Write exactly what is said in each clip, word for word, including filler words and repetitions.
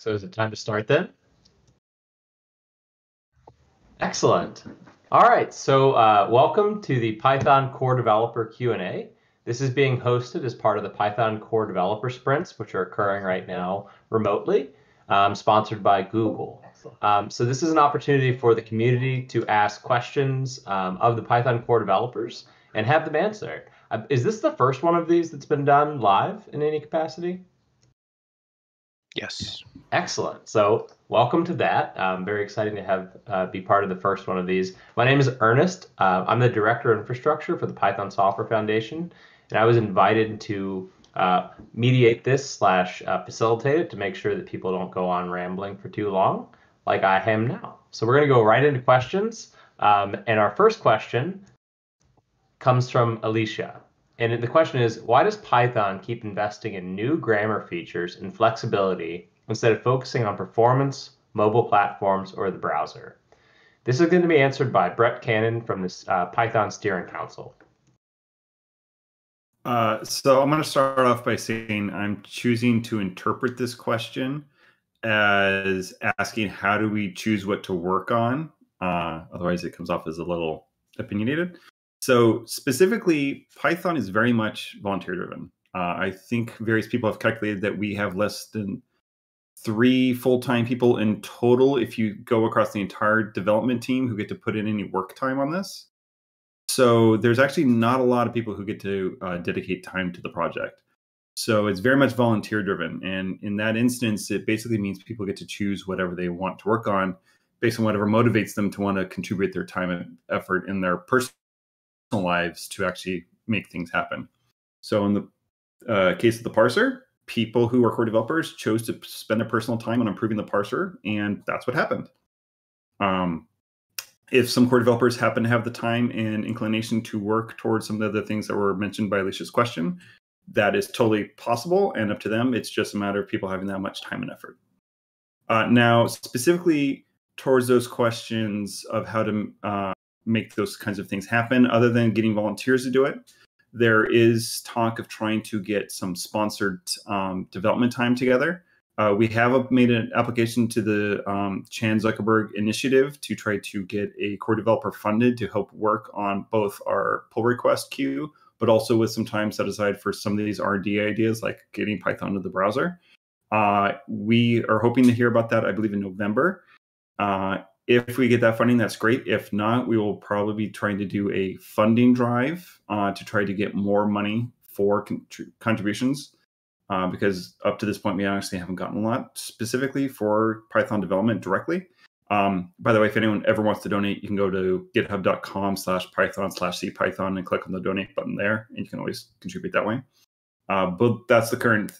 So is it time to start then? Excellent. All right, so uh, welcome to the Python Core Developer Q and A. This is being hosted as part of the Python Core Developer Sprints, which are occurring right now remotely, um, sponsored by Google. Um, so this is an opportunity for the community to ask questions um, of the Python Core developers and have them answered. Uh, is this the first one of these that's been done live in any capacity? Yes. Excellent. So welcome to that. Um, very exciting to have uh, be part of the first one of these. My name is Ernest. Uh, I'm the Director of Infrastructure for the Python Software Foundation, and I was invited to uh, mediate this slash uh, facilitate it to make sure that people don't go on rambling for too long like I am now. So we're going to go right into questions. Um, and our first question comes from Alicia. And the question is, why does Python keep investing in new grammar features and flexibility instead of focusing on performance, mobile platforms, or the browser? This is going to be answered by Brett Cannon from the uh, Python Steering Council. Uh, so I'm going to start off by saying I'm choosing to interpret this question as asking how do we choose what to work on? Uh, otherwise, it comes off as a little opinionated. So specifically, Python is very much volunteer driven. Uh, I think various people have calculated that we have less than three full-time people in total if you go across the entire development team who get to put in any work time on this. So there's actually not a lot of people who get to uh, dedicate time to the project. So it's very much volunteer driven. And in that instance, it basically means people get to choose whatever they want to work on based on whatever motivates them to want to contribute their time and effort in their personal lives to actually make things happen. So in the uh, case of the parser, people who are core developers chose to spend their personal time on improving the parser, and that's what happened. Um, if some core developers happen to have the time and inclination to work towards some of the other things that were mentioned by Alicia's question, that is totally possible and up to them. It's just a matter of people having that much time and effort. Uh, now, specifically towards those questions of how to uh, make those kinds of things happen other than getting volunteers to do it. There is talk of trying to get some sponsored um, development time together. Uh, we have made an application to the um, Chan Zuckerberg Initiative to try to get a core developer funded to help work on both our pull request queue, but also with some time set aside for some of these R and D ideas like getting Python to the browser. Uh, we are hoping to hear about that, I believe, in November. Uh, If we get that funding, that's great. If not, we will probably be trying to do a funding drive uh, to try to get more money for contributions, uh, because up to this point, we honestly haven't gotten a lot specifically for Python development directly. Um, by the way, if anyone ever wants to donate, you can go to github.com slash Python slash CPython and click on the donate button there, and you can always contribute that way. Uh, but that's the current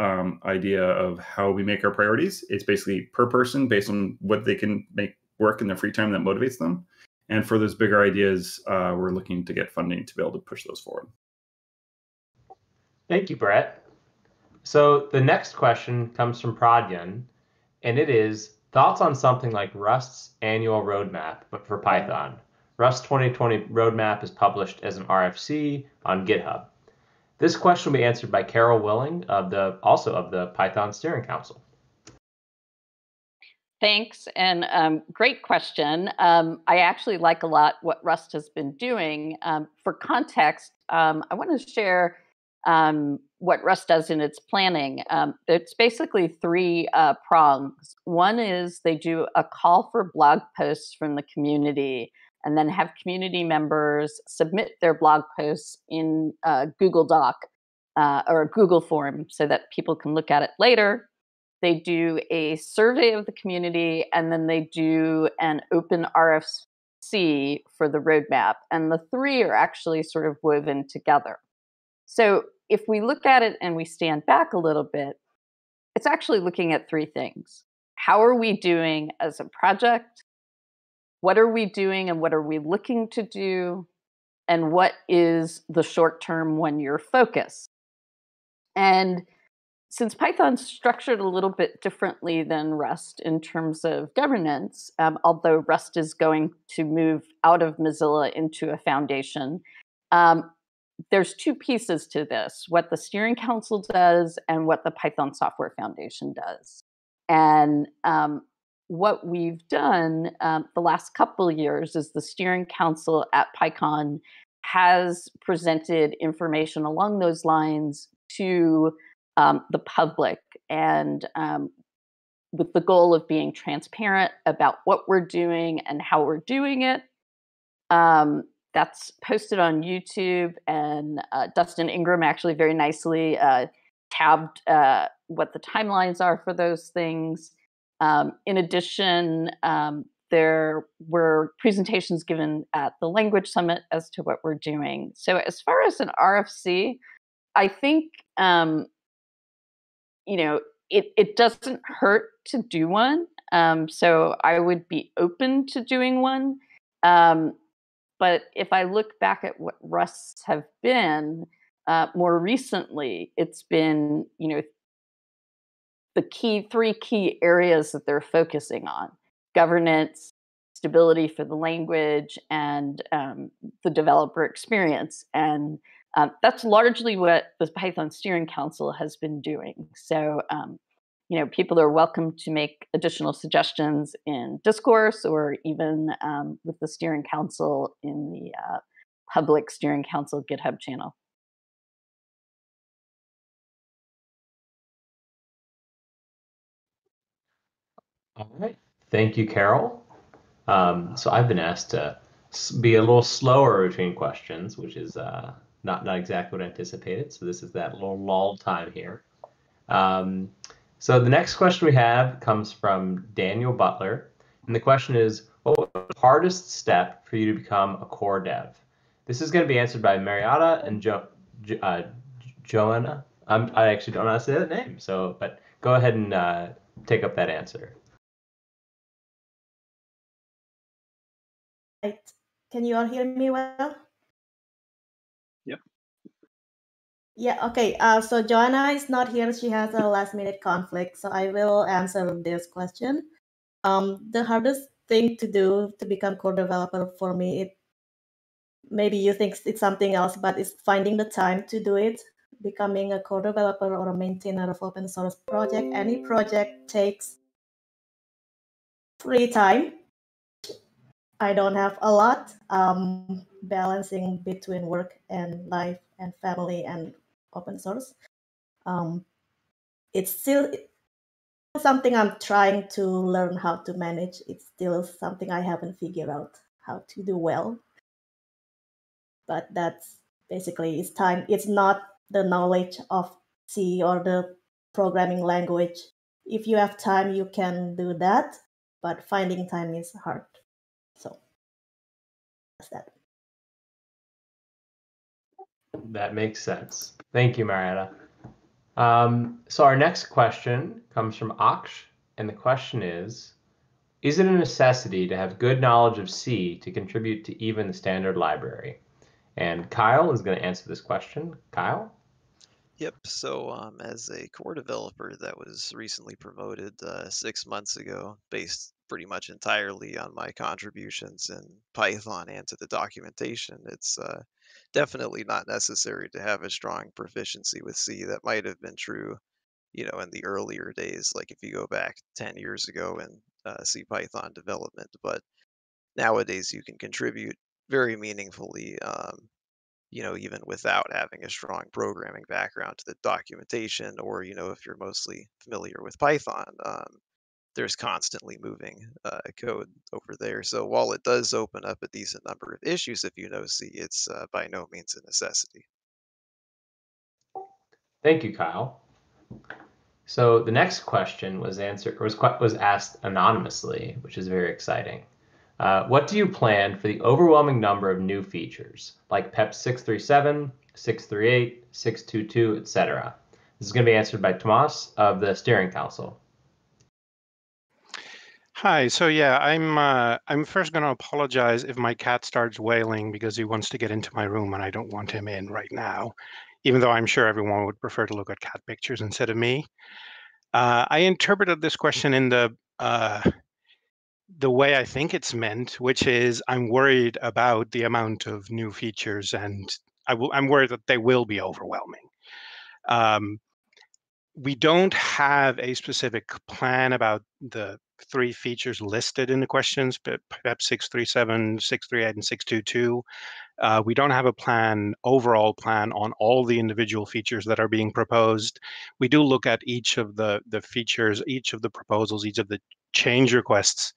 um, idea of how we make our priorities. It's basically per person based on what they can make work in their free time that motivates them. And for those bigger ideas, uh, we're looking to get funding to be able to push those forward. Thank you, Brett. So the next question comes from Pradyun, and it is thoughts on something like Rust's annual roadmap, but for Python. Rust twenty twenty roadmap is published as an R F C on GitHub. This question will be answered by Carol Willing, of the, also of the Python Steering Council. Thanks, and um, great question. Um, I actually like a lot what Rust has been doing. Um, for context, um, I want to share um, what Rust does in its planning. Um, it's basically three uh, prongs. One is they do a call for blog posts from the community, and then have community members submit their blog posts in a Google Doc uh, or a Google form so that people can look at it later. They do a survey of the community, and then they do an open R F C for the roadmap. And the three are actually sort of woven together. So if we look at it and we stand back a little bit, it's actually looking at three things. How are we doing as a project? What are we doing and what are we looking to do? And what is the short-term one-year focus? And since Python's structured a little bit differently than Rust in terms of governance, um, although Rust is going to move out of Mozilla into a foundation, um, there's two pieces to this, what the Steering Council does and what the Python Software Foundation does. And um, what we've done um, the last couple of years is the steering council at PyCon has presented information along those lines to um, the public, and um, with the goal of being transparent about what we're doing and how we're doing it. Um, that's posted on YouTube, and uh, Dustin Ingram actually very nicely uh, tabbed uh, what the timelines are for those things. Um, in addition, um, there were presentations given at the Language Summit as to what we're doing. So as far as an R F C, I think, um, you know, it, it doesn't hurt to do one. Um, so I would be open to doing one. Um, but if I look back at what Rusts have been uh, more recently, it's been, you know, the key three key areas that they're focusing on: governance, stability for the language, and um, the developer experience. And um, that's largely what the Python Steering Council has been doing. So, um, you know, people are welcome to make additional suggestions in discourse, or even um, with the Steering Council in the uh, public Steering Council GitHub channel. All right. Thank you, Carol. Um, so I've been asked to be a little slower between questions, which is uh, not, not exactly what I anticipated. So this is that little lull time here. Um, so the next question we have comes from Daniel Butler. And the question is, what was the hardest step for you to become a core dev? This is going to be answered by Mariatta and jo jo uh, Joanna. I'm, I actually don't know how to say that name. So, but go ahead and uh, take up that answer. Can you all hear me well? Yep. Yeah, okay. Uh, so Joanna is not here. She has a last minute conflict. So I will answer this question. Um, the hardest thing to do to become core developer for me, it, maybe you think it's something else, but it's finding the time to do it. Becoming a core developer or a maintainer of open source project, any project takes free time. I don't have a lot, um, balancing between work and life and family and open source. Um, it's still something I'm trying to learn how to manage. It's still something I haven't figured out how to do well. But that's basically, it's time. It's not the knowledge of C or the programming language. If you have time, you can do that, but finding time is hard. So that's that. That makes sense. Thank you, Mariatta. Um, so our next question comes from Aksh, and the question is, is it a necessity to have good knowledge of C to contribute to even the standard library? And Kyle is going to answer this question. Kyle? Yep. So um, as a core developer that was recently promoted uh, six months ago, based pretty much entirely on my contributions in Python and to the documentation, it's uh, definitely not necessary to have a strong proficiency with C. That might have been true, you know, in the earlier days, like if you go back ten years ago in uh, CPython development. But nowadays, you can contribute very meaningfully, um, you know, even without having a strong programming background to the documentation, or, you know, if you're mostly familiar with Python. Um, there's constantly moving uh, code over there. So while it does open up a decent number of issues, if you know C, it's uh, by no means a necessity. Thank you, Kyle. So the next question was answered, was, was asked anonymously, which is very exciting. Uh, what do you plan for the overwhelming number of new features like PEP six thirty-seven, six thirty-eight, six twenty-two, et cetera? This is going to be answered by Tomas of the Steering Council. Hi. So yeah, I'm uh, I'm first going to apologize if my cat starts wailing because he wants to get into my room and I don't want him in right now, even though I'm sure everyone would prefer to look at cat pictures instead of me. Uh, I interpreted this question in the uh, the way I think it's meant, which is I'm worried about the amount of new features and I will, I'm worried that they will be overwhelming. Um, we don't have a specific plan about the three features listed in the questions, but P E P six thirty-seven, six thirty-eight, and six twenty-two. Uh, we don't have a plan, overall plan on all the individual features that are being proposed. We do look at each of the, the features, each of the proposals, each of the change requests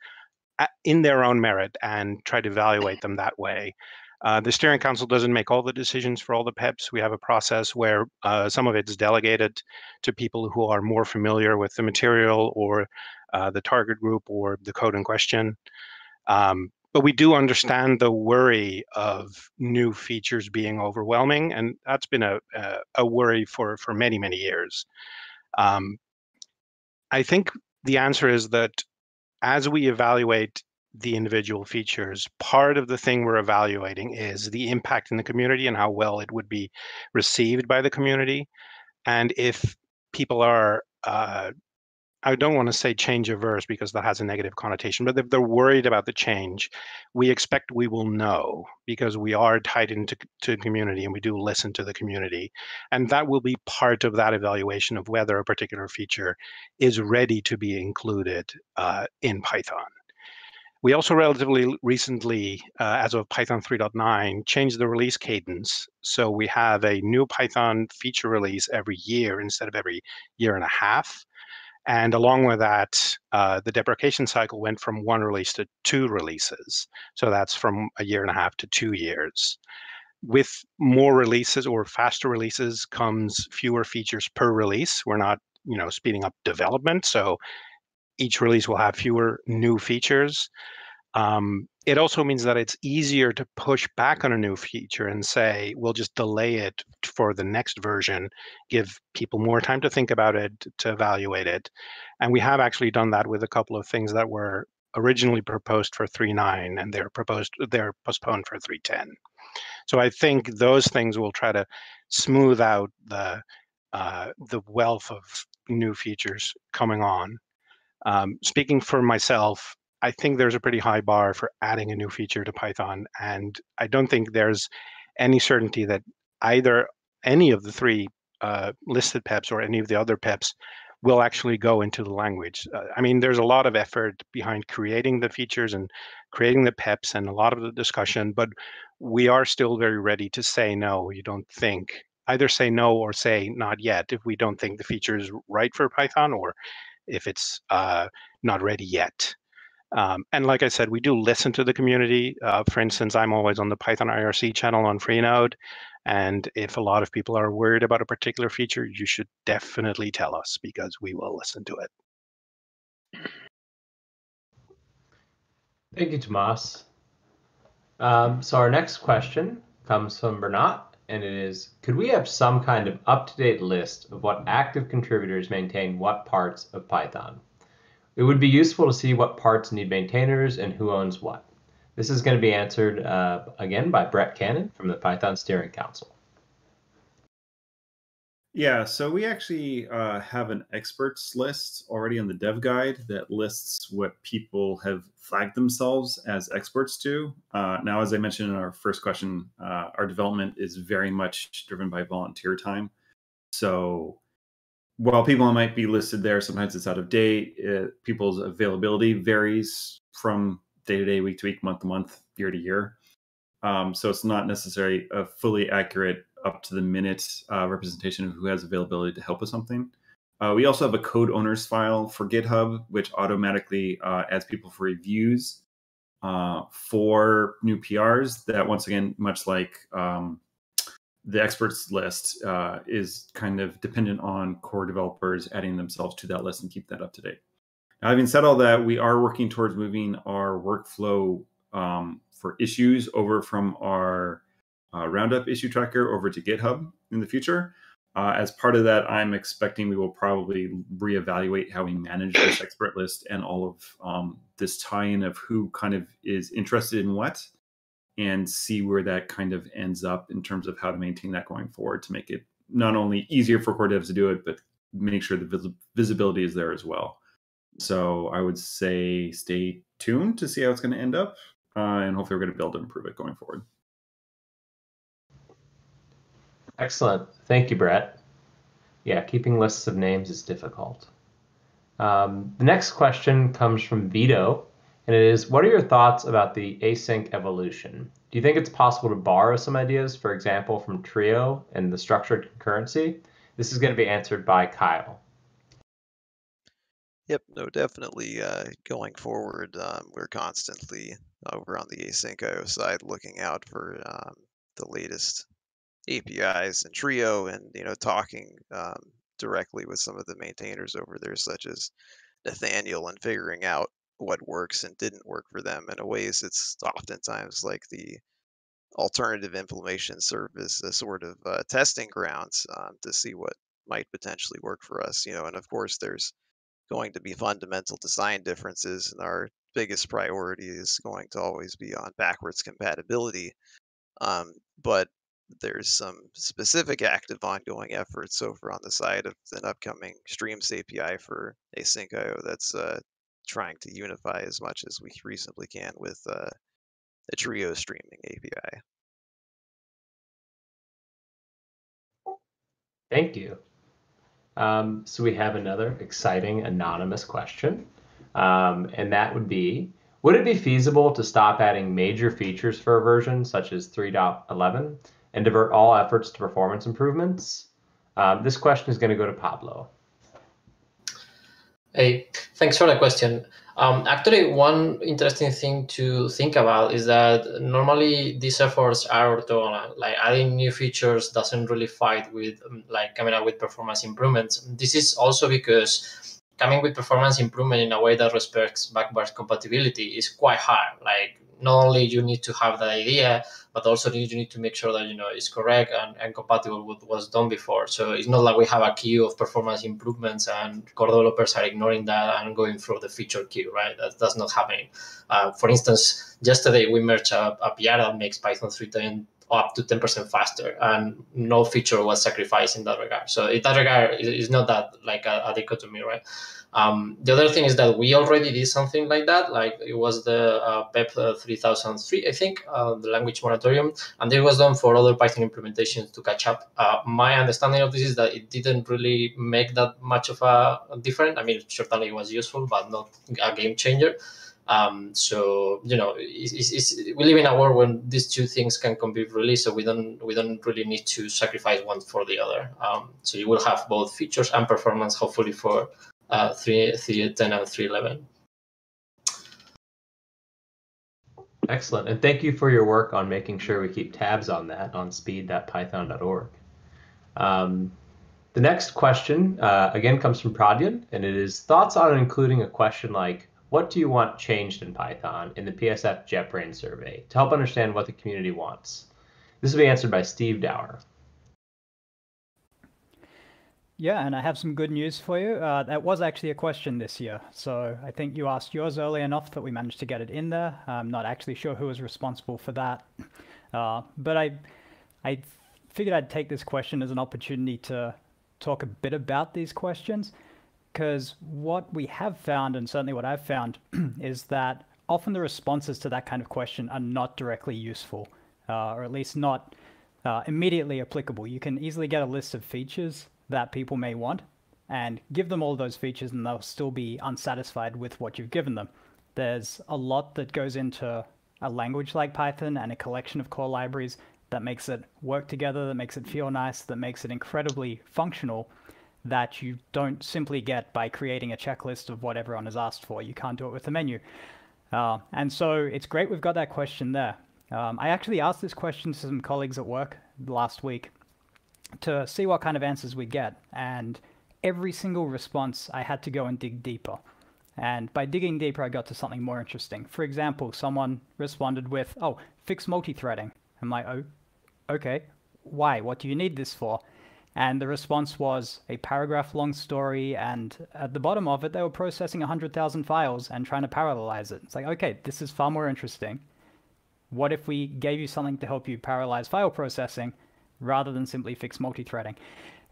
in their own merit and try to evaluate them that way. Uh, the steering council doesn't make all the decisions for all the P E Ps. We have a process where uh, some of it's delegated to people who are more familiar with the material or uh, the target group or the code in question. Um, but we do understand the worry of new features being overwhelming, and that's been a, a, a worry for, for many, many years. Um, I think the answer is that as we evaluate the individual features, part of the thing we're evaluating is the impact in the community and how well it would be received by the community. And if people are, uh, I don't want to say change averse because that has a negative connotation, but if they're worried about the change, we expect we will know because we are tied into to community and we do listen to the community. And that will be part of that evaluation of whether a particular feature is ready to be included uh, in Python. We also relatively recently, uh, as of Python three point nine, changed the release cadence. So we have a new Python feature release every year instead of every year and a half. And along with that, uh, the deprecation cycle went from one release to two releases. So that's from a year and a half to two years. With more releases or faster releases comes fewer features per release. We're not, you know, speeding up development. So each release will have fewer new features. Um, it also means that it's easier to push back on a new feature and say, we'll just delay it for the next version, give people more time to think about it, to evaluate it. And we have actually done that with a couple of things that were originally proposed for three point nine and they're proposed, they're postponed for three point ten. So I think those things will try to smooth out the, uh, the wealth of new features coming on. Um, speaking for myself, I think there's a pretty high bar for adding a new feature to Python, and I don't think there's any certainty that either any of the three uh, listed P E Ps or any of the other P E Ps will actually go into the language. Uh, I mean, there's a lot of effort behind creating the features and creating the P E Ps and a lot of the discussion, but we are still very ready to say no, you don't think. Either say no or say not yet if we don't think the feature is right for Python or if it's uh, not ready yet. Um, and like I said, we do listen to the community. Uh, for instance, I'm always on the Python I R C channel on Freenode. And if a lot of people are worried about a particular feature, you should definitely tell us because we will listen to it. Thank you, Tomas. Um, so our next question comes from Bernat, and it is, could we have some kind of up-to-date list of what active contributors maintain what parts of Python? It would be useful to see what parts need maintainers and who owns what. This is going to be answered uh, again by Brett Cannon from the Python Steering Council. Yeah, so we actually uh, have an experts list already in the dev guide that lists what people have flagged themselves as experts to. Uh, now, as I mentioned in our first question, uh, our development is very much driven by volunteer time. So while people might be listed there, sometimes it's out of date. It, people's availability varies from day to day, week to week, month to month, year to year. Um, so it's not necessarily a fully accurate up to the minute uh, representation of who has availability to help with something. Uh, we also have a code owners file for GitHub, which automatically uh, adds people for reviews uh, for new P Rs that, once again, much like um, the experts list, uh, is kind of dependent on core developers adding themselves to that list and keep that up to date. Now, having said all that, we are working towards moving our workflow um, for issues over from our Uh, roundup issue tracker over to GitHub in the future. Uh, as part of that, I'm expecting we will probably reevaluate how we manage this expert list and all of um, this tie-in of who kind of is interested in what, and see where that kind of ends up in terms of how to maintain that going forward to make it not only easier for core devs to do it, but make sure the vis visibility is there as well. So I would say stay tuned to see how it's going to end up, uh, and hopefully we're going to be able to improve it going forward. Excellent. Thank you, Brett. yeah, keeping lists of names is difficult. Um, the next question comes from Vito, and it is, what are your thoughts about the async evolution? Do you think it's possible to borrow some ideas, for example, from Trio and the structured concurrency? This is going to be answered by Kyle. Yep, no, definitely uh, going forward, um, we're constantly over on the async I O side looking out for um, the latest A P Is and Trio, and you know, talking um, directly with some of the maintainers over there, such as Nathaniel, and figuring out what works and didn't work for them in a ways it's oftentimes like the alternative implementation service, a sort of uh, testing grounds um, to see what might potentially work for us, you know. And of course, there's going to be fundamental design differences, and our biggest priority is going to always be on backwards compatibility. Um, but there's some specific active ongoing efforts over on the side of an upcoming Streams A P I for async I O that's uh, trying to unify as much as we reasonably can with uh, the Trio streaming A P I. Thank you. Um, so we have another exciting anonymous question, um, and that would be, would it be feasible to stop adding major features for a version such as three point eleven and divert all efforts to performance improvements? Um, this question is going to go to Pablo. Hey, thanks for the question. Um, actually, one interesting thing to think about is that normally these efforts are orthogonal. Like adding new features doesn't really fight with like coming up with performance improvements. This is also because coming with performance improvement in a way that respects backwards compatibility is quite hard. Like not only you need to have that idea, but also you need to make sure that you know it's correct and, and compatible with what's done before. So it's not like we have a queue of performance improvements and core developers are ignoring that and going through the feature queue, right? That, that's not happening. Uh, for instance, yesterday we merged a, a P R that makes Python three point ten up to ten percent faster, and no feature was sacrificed in that regard. So in that regard, it's not that like a, a dichotomy, right? Um, the other thing is that we already did something like that. Like it was the uh, PEP uh, three thousand three, I think, uh, the language moratorium, and it was done for other Python implementations to catch up. Uh, my understanding of this is that it didn't really make that much of a difference. I mean, certainly it was useful, but not a game changer. Um, so, you know, it's, it's, it's, we live in a world when these two things can be released, so we don't we don't really need to sacrifice one for the other. Um, so you will have both features and performance, hopefully, for Uh, three ten and three eleven. Excellent, and thank you for your work on making sure we keep tabs on that on speed dot python dot org. Um, the next question, uh, again, comes from Pradyun, and it is thoughts on including a question like, what do you want changed in Python in the P S F JetBrains survey to help understand what the community wants? This will be answered by Steve Dower. Yeah, and I have some good news for you. Uh, that was actually a question this year. So I think you asked yours early enough that we managed to get it in there. I'm not actually sure who was responsible for that. Uh, but I, I figured I'd take this question as an opportunity to talk a bit about these questions, because what we have found, and certainly what I've found, is that often the responses to that kind of question are not directly useful, uh, or at least not uh, immediately applicable. You can easily get a list of features that people may want and give them all those features, and they'll still be unsatisfied with what you've given them. There's a lot that goes into a language like Python and a collection of core libraries that makes it work together, that makes it feel nice, that makes it incredibly functional, that you don't simply get by creating a checklist of what everyone has asked for. You can't do it with a menu. Uh, and so it's great we've got that question there. Um, I actually asked this question to some colleagues at work last week to see what kind of answers we get, and every single response I had to go and dig deeper, and by digging deeper I got to something more interesting. For example, someone responded with, oh, fix multi-threading. I'm like, oh, okay, why? What do you need this for? And the response was a paragraph long story, and at the bottom of it they were processing one hundred thousand files and trying to parallelize it. It's like, okay, this is far more interesting. What if we gave you something to help you parallelize file processing rather than simply fix multi-threading?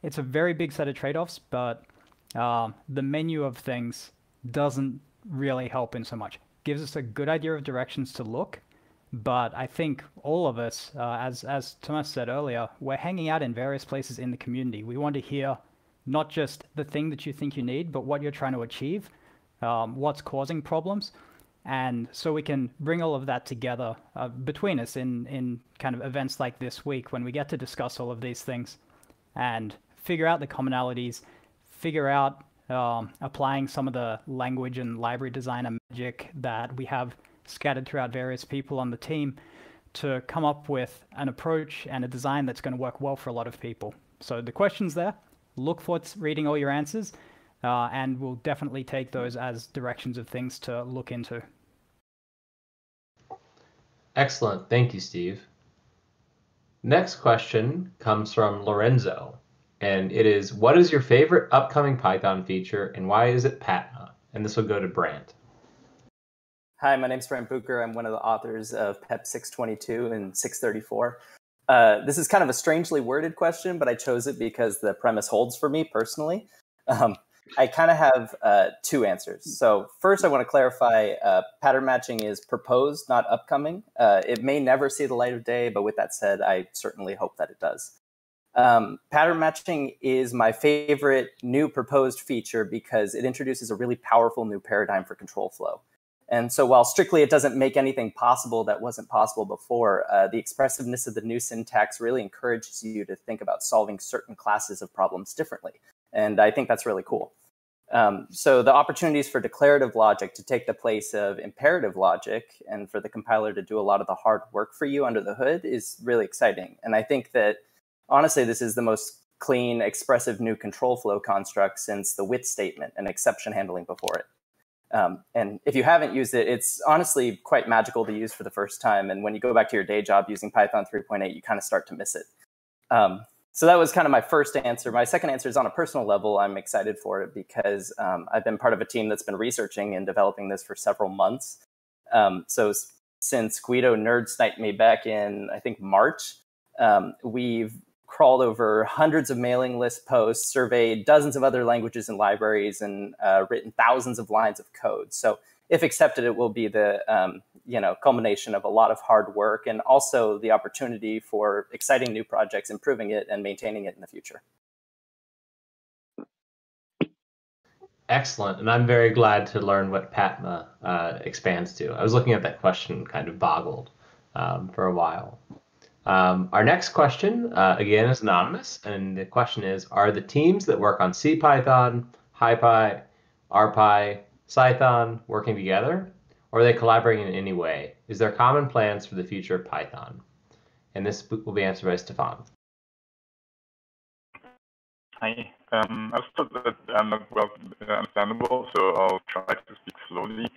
It's a very big set of trade-offs, but uh, the menu of things doesn't really help in so much. It gives us a good idea of directions to look, but I think all of us, uh, as, as Tomas said earlier, we're hanging out in various places in the community. We want to hear not just the thing that you think you need, but what you're trying to achieve, um, what's causing problems. And so we can bring all of that together uh, between us in, in kind of events like this week, when we get to discuss all of these things and figure out the commonalities, figure out um, applying some of the language and library designer magic that we have scattered throughout various people on the team to come up with an approach and a design that's going to work well for a lot of people. So the question's there. Look forward to reading all your answers, uh, and we'll definitely take those as directions of things to look into. Excellent. Thank you, Steve. Next question comes from Lorenzo, and it is, what is your favorite upcoming Python feature, and why is it Patna? And this will go to Brandt. Hi, my name's Brandt Bucher. I'm one of the authors of PEP six twenty-two and six thirty-four. Uh, this is kind of a strangely worded question, but I chose it because the premise holds for me personally. Um, I kind of have uh, two answers. So first, I want to clarify uh, pattern matching is proposed, not upcoming. Uh, it may never see the light of day, but with that said, I certainly hope that it does. Um, pattern matching is my favorite new proposed feature because it introduces a really powerful new paradigm for control flow. And so while strictly it doesn't make anything possible that wasn't possible before, uh, the expressiveness of the new syntax really encourages you to think about solving certain classes of problems differently. And I think that's really cool. Um, so the opportunities for declarative logic to take the place of imperative logic and for the compiler to do a lot of the hard work for you under the hood is really exciting. And I think that, honestly, this is the most clean, expressive new control flow construct since the with statement and exception handling before it. Um, and if you haven't used it, it's honestly quite magical to use for the first time. And when you go back to your day job using Python three point eight, you kind of start to miss it. Um, so that was kind of my first answer. My second answer is on a personal level. I'm excited for it because um, I've been part of a team that's been researching and developing this for several months. Um, so since Guido nerd sniped me back in, I think, March, um, we've crawled over hundreds of mailing list posts, surveyed dozens of other languages and libraries, and uh, written thousands of lines of code. So if accepted, it will be the um, you know, culmination of a lot of hard work and also the opportunity for exciting new projects, improving it and maintaining it in the future. Excellent. And I'm very glad to learn what Patna uh, expands to. I was looking at that question kind of boggled um, for a while. Um, our next question, uh, again, is anonymous, and the question is, are the teams that work on CPython, HiPy, RPy, Cython working together, or are they collaborating in any way? Is there common plans for the future of Python? And this will be answered by Stefan. Hi. Um, I thought that I'm not well understandable, so I'll try to speak slowly.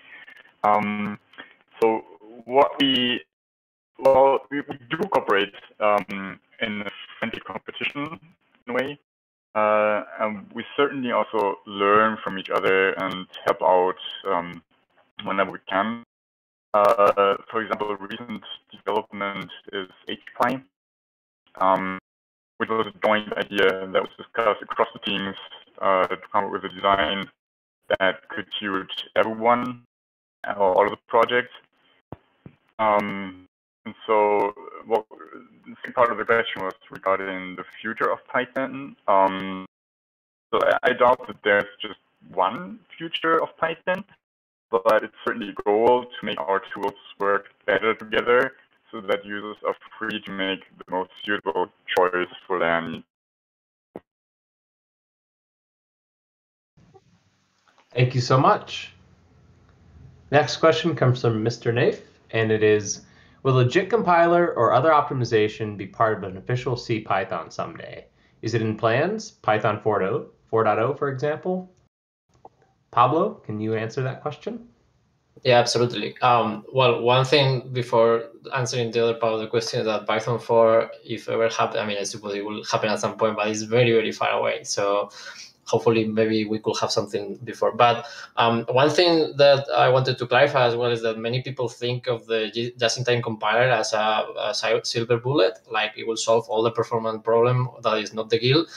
Um, so what we... Well, we, we do cooperate um, in a friendly competition in a way, uh, and we certainly also learn from each other and help out um, whenever we can. Uh, for example, recent development is HPy, um, which was a joint idea that was discussed across the teams uh, to come up with a design that could suit everyone or all of the projects. Um, And so, what well, part of the question was regarding the future of Python. Um, so I, I doubt that there's just one future of Python, but it's certainly a goal to make our tools work better together, so that users are free to make the most suitable choice for their needs. Thank you so much. Next question comes from Mister Naif, and it is, will a Jit compiler or other optimization be part of an official CPython someday? Is it in plans? Python four point oh, for example? Pablo, can you answer that question? Yeah, absolutely. Um, well, one thing before answering the other part of the question is that Python four, if ever happen, I mean, I suppose it will happen at some point, but it's very, very far away. So hopefully maybe we could have something before. But um, one thing that I wanted to clarify as well is that many people think of the just-in-time compiler as a, a silver bullet, like it will solve all the performance problem that is not the guild.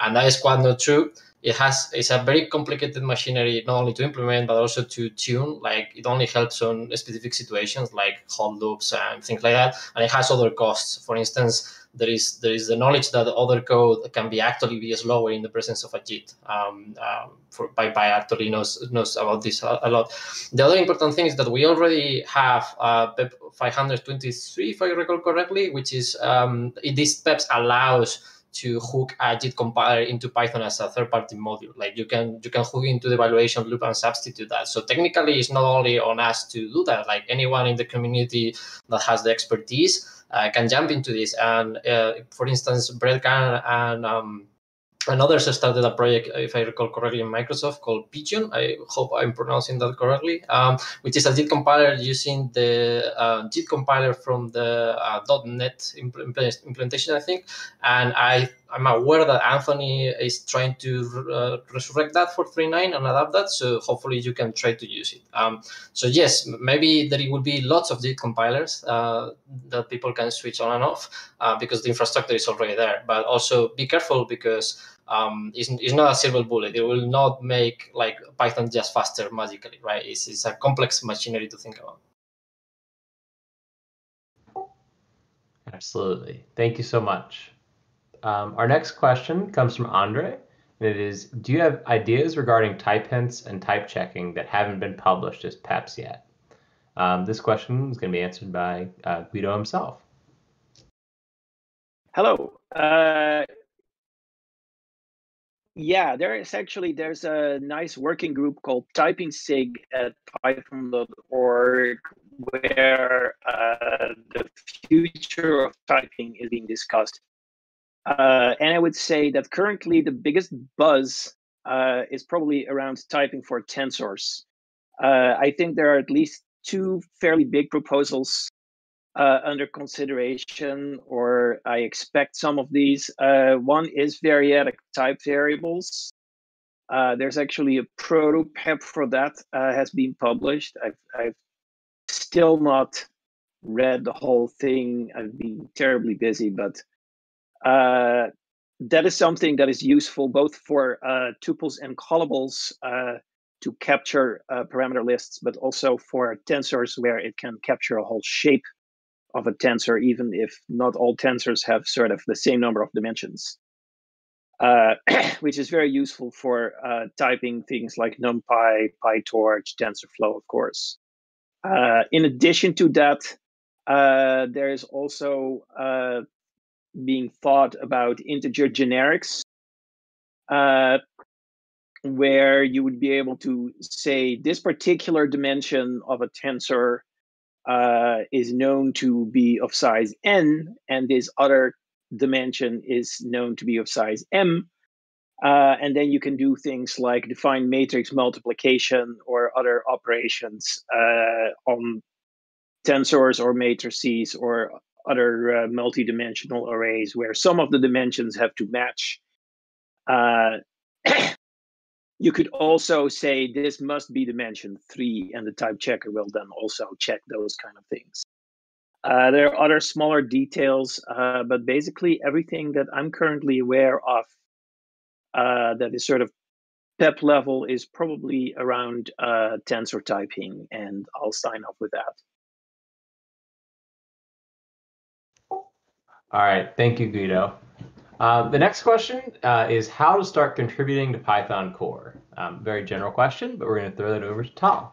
And that is quite not true. it has it's a very complicated machinery, not only to implement but also to tune. Like, it only helps on specific situations like hold loops and things like that, and it has other costs. For instance, there is there is the knowledge that other code can be actually be slower in the presence of a JIT. Um, uh, for MyPy actually knows knows about this a, a lot. The other important thing is that we already have uh, PEP five hundred twenty-three, if I recall correctly, which is um, it, this PEPs allows to hook a JIT compiler into Python as a third-party module. Like, you can you can hook into the evaluation loop and substitute that. So technically, it's not only on us to do that. Like, anyone in the community that has the expertise Uh, can jump into this. And uh, for instance, Brett Cannon and um, and others started a project, if I recall correctly, in Microsoft called Pigeon. I hope I'm pronouncing that correctly, um, which is a JIT compiler using the uh, JIT compiler from the uh, .NET impl implementation, I think. And I, I'm aware that Anthony is trying to uh, resurrect that for three point nine and adapt that. So hopefully you can try to use it. Um, so yes, maybe there will be lots of JIT compilers uh, that people can switch on and off uh, because the infrastructure is already there. But also be careful, because um, it's, it's not a silver bullet. It will not make like Python just faster magically, right? It's, it's a complex machinery to think about. Absolutely. Thank you so much. Um, our next question comes from Andre, and it is, do you have ideas regarding type hints and type checking that haven't been published as PEPs yet? Um, this question is going to be answered by uh, Guido himself. Hello. Uh, yeah, there is actually, there's a nice working group called Typing Sig at python dot org, where uh, the future of typing is being discussed. Uh, and I would say that currently the biggest buzz uh, is probably around typing for tensors. Uh, I think there are at least two fairly big proposals uh, under consideration, or I expect some of these. Uh, one is variadic type variables. Uh, there's actually a proto-PEP for that uh, has been published. I've, I've still not read the whole thing. I've been terribly busy, but Uh, that is something that is useful both for uh, tuples and callables uh, to capture uh, parameter lists, but also for tensors, where it can capture a whole shape of a tensor, even if not all tensors have sort of the same number of dimensions, uh, which is very useful for uh, typing things like NumPy, PyTorch, TensorFlow, of course. Uh, in addition to that, uh, there is also uh, being thought about integer generics, uh, where you would be able to say this particular dimension of a tensor uh, is known to be of size n, and this other dimension is known to be of size m. Uh, and then you can do things like define matrix multiplication or other operations uh, on tensors or matrices or other uh, multi-dimensional arrays, where some of the dimensions have to match. Uh, you could also say this must be dimension three, and the type checker will then also check those kind of things. Uh, there are other smaller details, uh, but basically everything that I'm currently aware of uh, that is sort of PEP level is probably around uh, tensor typing, and I'll sign off with that. All right, thank you, Guido. Uh, the next question uh, is how to start contributing to Python core. Um, very general question, but we're going to throw that over to Tom.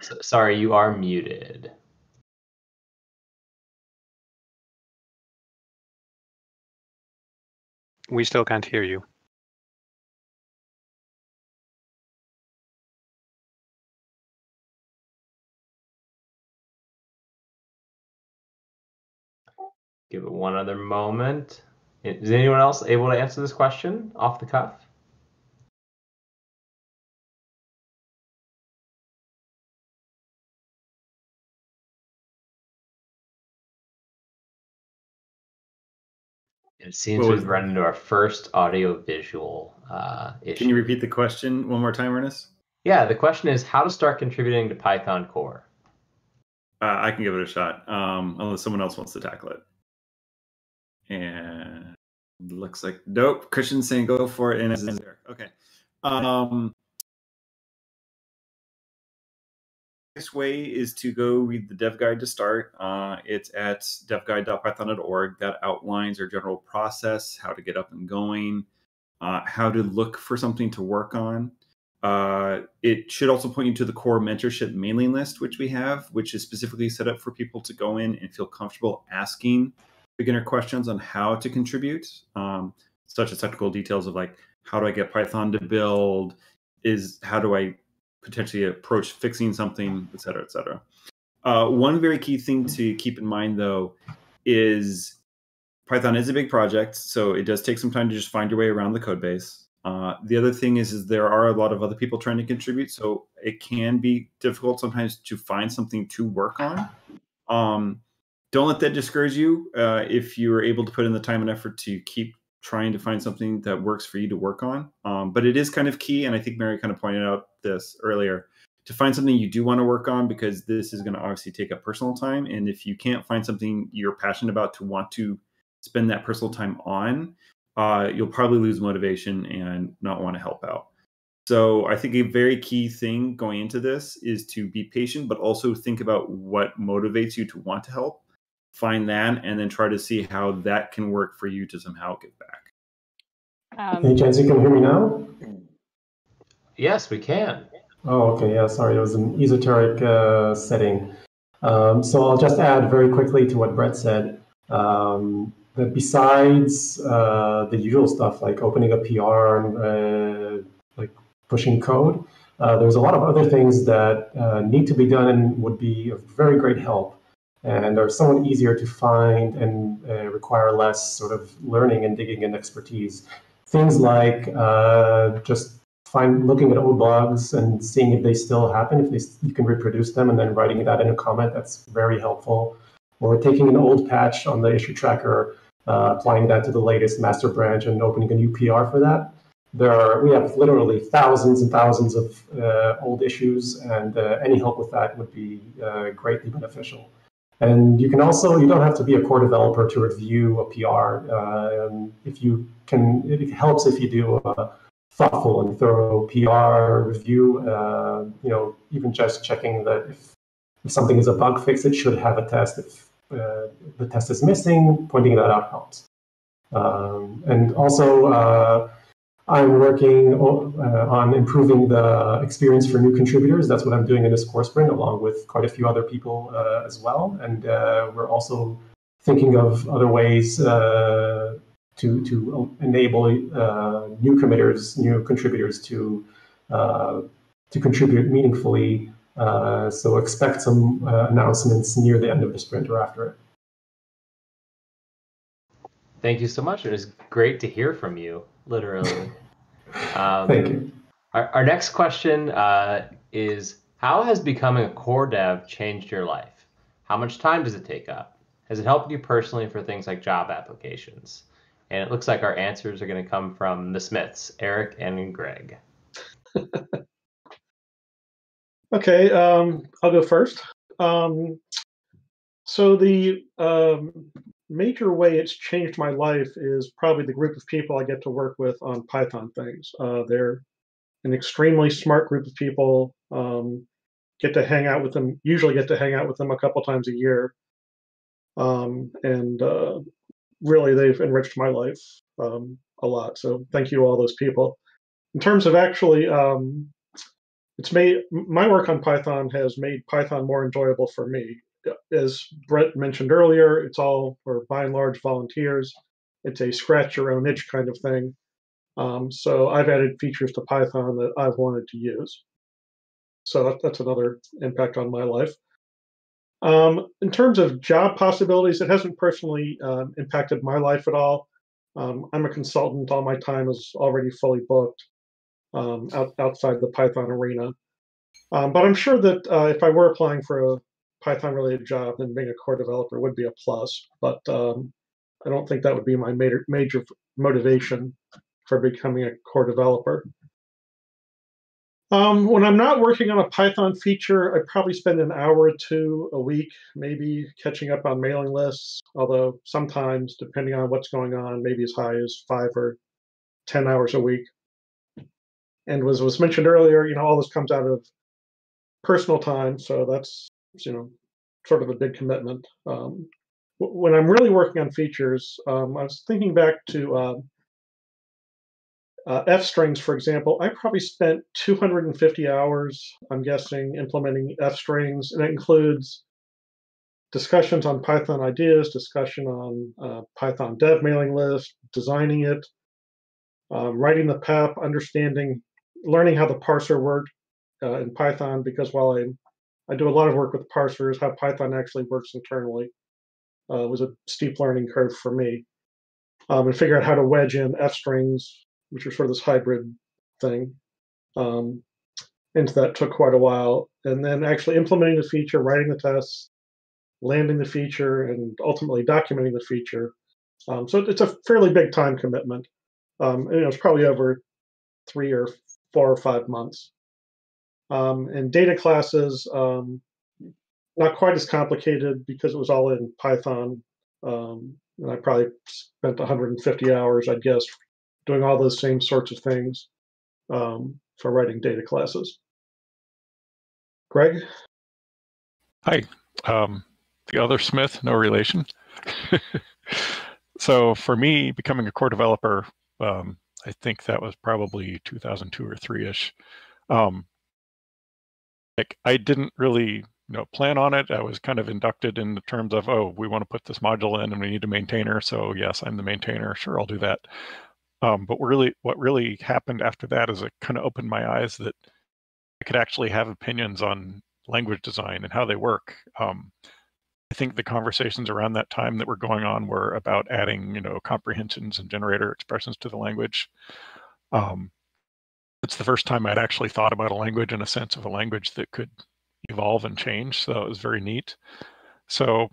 So, sorry, you are muted. We still can't hear you. Give it one other moment. Is anyone else able to answer this question off the cuff? It seems we've run into our first audio-visual uh, issue. Can you repeat the question one more time, Ernest? Yeah, the question is how to start contributing to Python core. Uh, I can give it a shot, um, unless someone else wants to tackle it. And it looks like dope. Christian's saying go for it, and it's there. Okay. Um, this way is to go read the dev guide to start. Uh, it's at devguide dot python dot org. That outlines our general process, how to get up and going, uh, how to look for something to work on. Uh, it should also point you to the core mentorship mailing list, which we have, which is specifically set up for people to go in and feel comfortable asking beginner questions on how to contribute, um, such as technical details of like, how do I get Python to build? Is how do I potentially approach fixing something, et cetera, et cetera. Uh, one very key thing to keep in mind, though, is Python is a big project, so it does take some time to just find your way around the code base. Uh, the other thing is, is there are a lot of other people trying to contribute, so it can be difficult sometimes to find something to work on. Um, don't let that discourage you. Uh, if you are able to put in the time and effort to keep trying to find something that works for you to work on. Um, but it is kind of key, and I think Mary kind of pointed out this earlier, to find something you do want to work on, because this is going to obviously take up personal time. And if you can't find something you're passionate about to want to spend that personal time on, Uh, you'll probably lose motivation and not want to help out. So I think a very key thing going into this is to be patient, but also think about what motivates you to want to help. Find that, and then try to see how that can work for you to somehow give back. Um, hey, Chan, you can hear me now? Yes, we can. Oh, okay. Yeah, sorry. It was an esoteric uh, setting. Um, so I'll just add very quickly to what Brett said. Um, That besides uh, the usual stuff like opening a P R and uh, like pushing code, uh, there's a lot of other things that uh, need to be done and would be of very great help and are somewhat easier to find and uh, require less sort of learning and digging and expertise. Things like uh, just find looking at old blogs and seeing if they still happen, if they, you can reproduce them, and then writing that in a comment. That's very helpful. Or taking an old patch on the issue tracker, uh, applying that to the latest master branch and opening a new P R for that. There are, we have literally thousands and thousands of uh, old issues, and uh, any help with that would be uh, greatly beneficial. And you can also, you don't have to be a core developer to review a P R. Uh, if you can, it helps if you do a thoughtful and thorough P R review, uh, you know, even just checking that if, if something is a bug fix, it should have a test. If Uh, the test is missing, pointing that out helps. Um, and also, uh, I'm working o uh, on improving the experience for new contributors. That's what I'm doing in this core sprint, along with quite a few other people uh, as well. And uh, we're also thinking of other ways uh, to, to enable uh, new committers, new contributors to, uh, to contribute meaningfully. Uh, so expect some uh, announcements near the end of the sprint or after it. Thank you so much. It was great to hear from you, literally. Um, Thank you. Our, our next question uh, is, how has becoming a core dev changed your life? How much time does it take up? Has it helped you personally for things like job applications? And it looks like our answers are going to come from the Smiths, Eric and Greg. Okay, um, I'll go first. Um, so the um, major way it's changed my life is probably the group of people I get to work with on Python things. Uh, they're an extremely smart group of people. Um, get to hang out with them, usually get to hang out with them a couple times a year. Um, and uh, really, they've enriched my life um, a lot. So thank you to all those people. In terms of actually, um, It's made my work on Python has made Python more enjoyable for me. As Brett mentioned earlier, it's all, or by and large, volunteers. It's a scratch your own itch kind of thing. Um, so I've added features to Python that I've wanted to use. So that's another impact on my life. Um, in terms of job possibilities, it hasn't personally um, impacted my life at all. Um, I'm a consultant. All my time is already fully booked. Um, out, outside the Python arena. Um, but I'm sure that uh, if I were applying for a Python-related job, then being a core developer would be a plus. But um, I don't think that would be my major, major motivation for becoming a core developer. Um, when I'm not working on a Python feature, I probably spend an hour or two a week, maybe catching up on mailing lists, although sometimes, depending on what's going on, maybe as high as five or ten hours a week. And as was mentioned earlier, you know, all this comes out of personal time, so that's, you know, sort of a big commitment. Um, when I'm really working on features, um, I was thinking back to uh, Uh, f-strings, for example. I probably spent two hundred fifty hours, I'm guessing, implementing f-strings, and it includes discussions on Python ideas, discussion on uh, Python dev mailing list, designing it, um, writing the P E P, understanding, learning how the parser worked uh, in Python, because while I, I do a lot of work with parsers, how Python actually works internally uh, was a steep learning curve for me, um, and figure out how to wedge in f-strings, which are sort of this hybrid thing, um, and that took quite a while. And then actually implementing the feature, writing the tests, landing the feature, and ultimately documenting the feature. Um, so it's a fairly big time commitment. Um, and it was probably over three or four or five months. Um, and data classes, um, not quite as complicated because it was all in Python. Um, and I probably spent one hundred fifty hours, I guess, doing all those same sorts of things um, for writing data classes. Greg? Hi. Um, the other Smith, no relation. So for me, becoming a core developer, um, I think that was probably two thousand two or three-ish. Um, like I didn't really you know, plan on it. I was kind of inducted in the terms of, oh, we want to put this module in and we need a maintainer. So yes, I'm the maintainer. Sure, I'll do that. Um, but really, what really happened after that is it kind of opened my eyes that I could actually have opinions on language design and how they work. Um, I think the conversations around that time that were going on were about adding, you know, comprehensions and generator expressions to the language. Um, it's the first time I'd actually thought about a language in a sense of a language that could evolve and change. So it was very neat. So,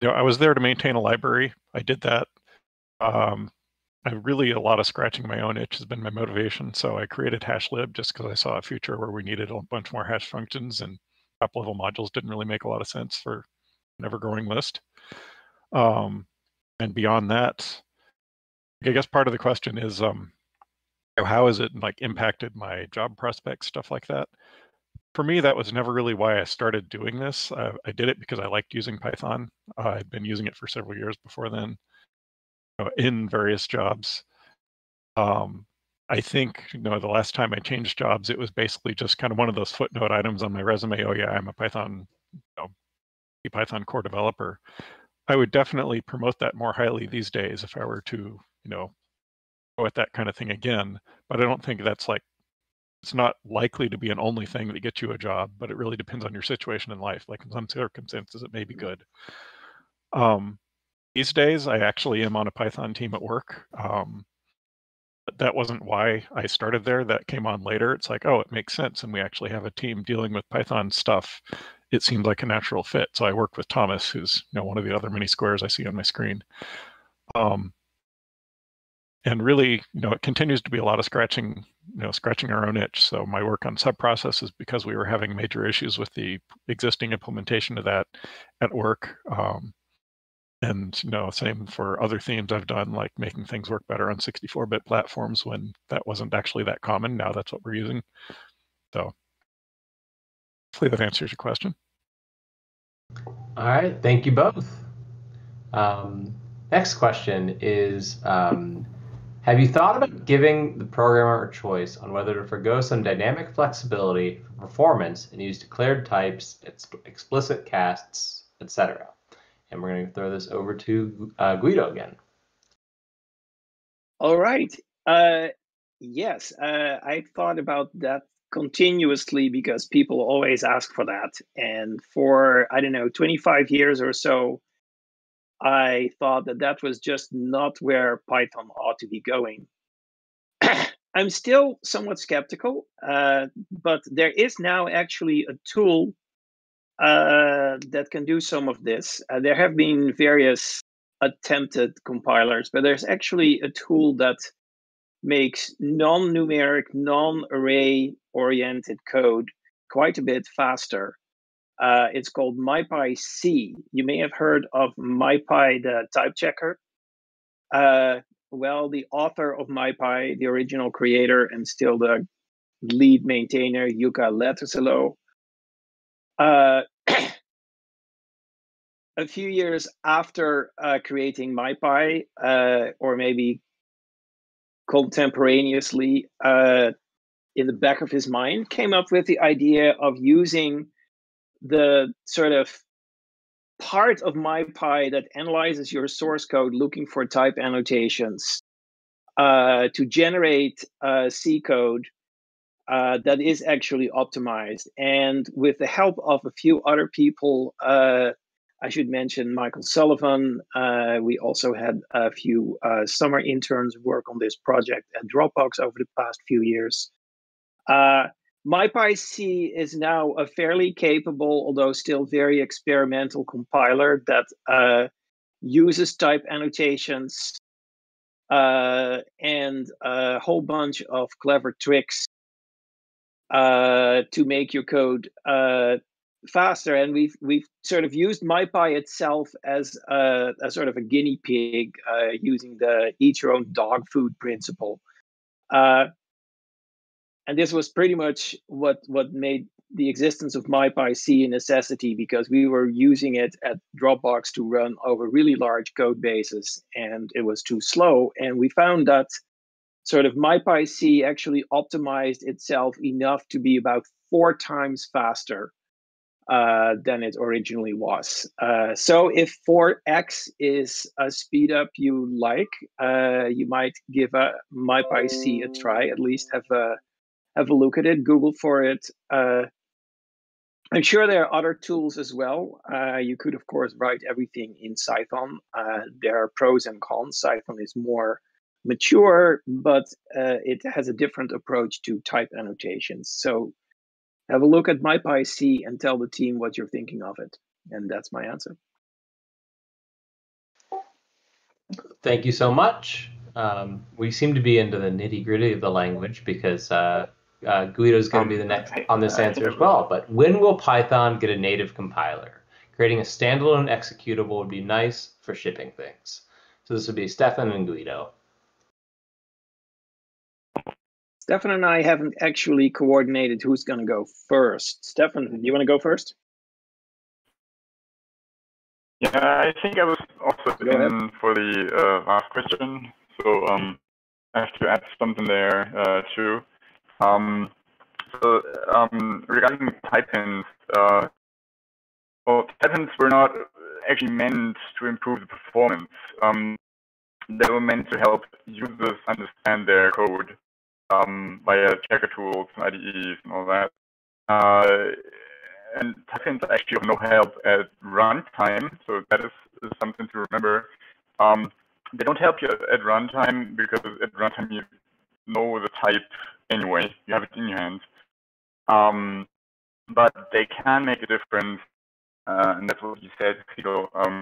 you know, I was there to maintain a library. I did that. Um, I really, a lot of scratching my own itch has been my motivation. So I created hashlib just because I saw a future where we needed a bunch more hash functions, and top level modules didn't really make a lot of sense for an ever growing list. Um, and beyond that, I guess part of the question is, um, how has it like impacted my job prospects, stuff like that? For me, that was never really why I started doing this. I, I did it because I liked using Python. Uh, I'd been using it for several years before then, in various jobs. Um, I think, you know, the last time I changed jobs, it was basically just kind of one of those footnote items on my resume. Oh yeah, I'm a Python, you know, a Python core developer. I would definitely promote that more highly these days if I were to, you know, go at that kind of thing again. But I don't think that's like, it's not likely to be an only thing that gets you a job, but it really depends on your situation in life. Like in some circumstances, it may be good. Um, These days, I actually am on a Python team at work. Um, but that wasn't why I started there. That came on later. It's like, oh, it makes sense. And we actually have a team dealing with Python stuff. It seemed like a natural fit. So I worked with Tomas, who's you know, one of the other many squares I see on my screen. Um, and really, you know, it continues to be a lot of scratching, you know, scratching our own itch. So my work on subprocesses, because we were having major issues with the existing implementation of that at work. Um, And you know, same for other themes I've done, like making things work better on sixty-four bit platforms when that wasn't actually that common. Now that's what we're using. So hopefully that answers your question. All right, thank you both. Um, next question is, um, have you thought about giving the programmer a choice on whether to forgo some dynamic flexibility for performance and use declared types, explicit casts, et cetera? And we're going to throw this over to uh, Guido again. All right. Uh, yes, uh, I thought about that continuously because people always ask for that. And for, I don't know, twenty-five years or so, I thought that that was just not where Python ought to be going. I'm still somewhat skeptical, uh, but there is now actually a tool Uh, that can do some of this. Uh, there have been various attempted compilers, but there's actually a tool that makes non-numeric, non-array oriented code quite a bit faster. Uh, it's called MyPyC. You may have heard of MyPy, the type checker. Uh, well, the author of MyPy, the original creator and still the lead maintainer, Yuka Letercelo, uh, a few years after uh, creating MyPy, uh, or maybe contemporaneously, uh, in the back of his mind, came up with the idea of using the sort of part of MyPy that analyzes your source code looking for type annotations uh, to generate uh, C code uh, that is actually optimized. And with the help of a few other people, uh, I should mention Michael Sullivan. Uh, we also had a few uh, summer interns work on this project at Dropbox over the past few years. Uh, MyPyC is now a fairly capable, although still very experimental compiler that uh, uses type annotations uh, and a whole bunch of clever tricks uh, to make your code uh, faster. And we've we've sort of used MyPy itself as a, a sort of a guinea pig, uh, using the eat your own dog food principle. Uh, and this was pretty much what what made the existence of MyPyC a necessity, because we were using it at Dropbox to run over really large code bases, and it was too slow. And we found that sort of MyPyC actually optimized itself enough to be about four times faster Uh, than it originally was. Uh, so if four X is a speed up you like, uh, you might give a MyPyC a try. At least have a have a look at it. Google for it. Uh, I'm sure there are other tools as well. Uh, you could, of course, write everything in Cython. Uh, there are pros and cons. Cython is more mature, but uh, it has a different approach to type annotations. So have a look at MyPyC and tell the team what you're thinking of it. And that's my answer. Thank you so much. Um, we seem to be into the nitty gritty of the language, because uh, uh, Guido's going to be the next on this answer as well. But when will Python get a native compiler? Creating a standalone executable would be nice for shipping things. So this would be Stefan and Guido. Stefan and I haven't actually coordinated who's going to go first. Stefan, do you want to go first? Yeah, I think I was also in for the uh, last question, so um, I have to add something there uh, too. Um, so um, regarding type hints, uh, well, type hints were not actually meant to improve the performance. Um, they were meant to help users understand their code, Um, via checker tools and I D Es and all that. Uh, and type hints actually have no help at runtime, so that is, is something to remember. Um, they don't help you at, at runtime, because at runtime you know the type anyway, you have it in your hands. Um, but they can make a difference, uh, and that's what you said, Guido. Um,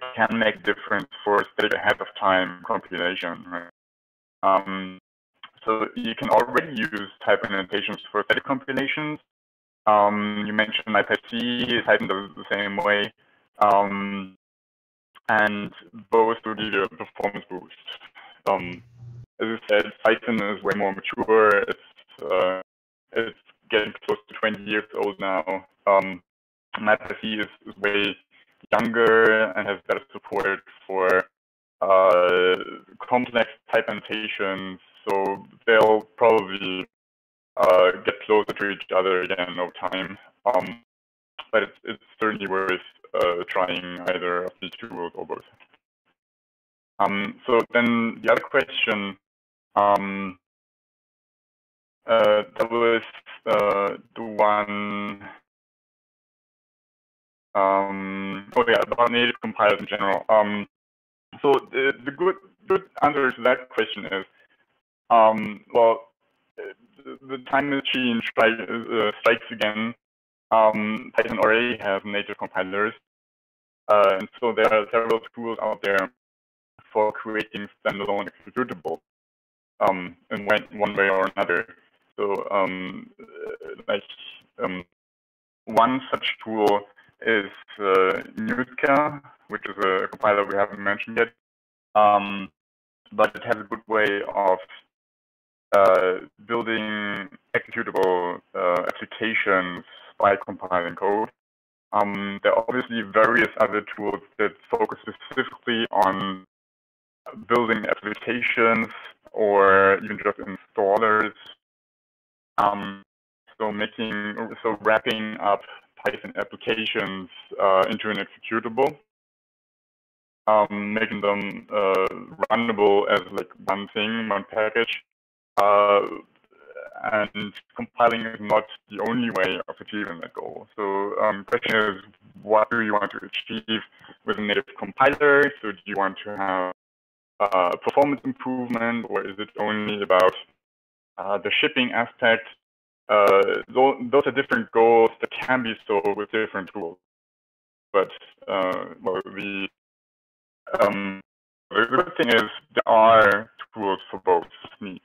they can make a difference for state ahead of time compilation, right? Um, So you can already use type annotations for static compilations. Um, you mentioned MyPyC, Cython does it the same way. Um, and both will give you a performance boost. Um, as I said, Cython is way more mature. It's, uh, it's getting close to twenty years old now. Um, MyPyC is, is way younger and has better support for uh, complex type annotations. So they'll probably uh, get closer to each other again over time. Um, but it's, it's certainly worth uh, trying either of these two rules or both. Um, so then the other question, um, uh, that was uh, the one, um, oh yeah, about native compilers in general. Um, so the, the good, good answer to that question is, Um, well, the time machine strike, uh, strikes again. Um, Python already has native compilers, uh, and so there are several tools out there for creating standalone executable um, in one way or another. So So um, like um, one such tool is uh, NewsCare, which is a compiler we haven't mentioned yet, um, but it has a good way of uh, building executable uh, applications by compiling code. Um, there are obviously various other tools that focus specifically on building applications or even just installers. Um, so making, so wrapping up Python applications uh, into an executable, um, making them uh, runnable as like one thing, one package. Uh, and compiling is not the only way of achieving that goal. So um, the question is, what do you want to achieve with a native compiler? So do you want to have uh, performance improvement, or is it only about uh, the shipping aspect? Uh, those, those are different goals that can be solved with different tools. But uh, well, we, um, the good thing is there are tools for both needs.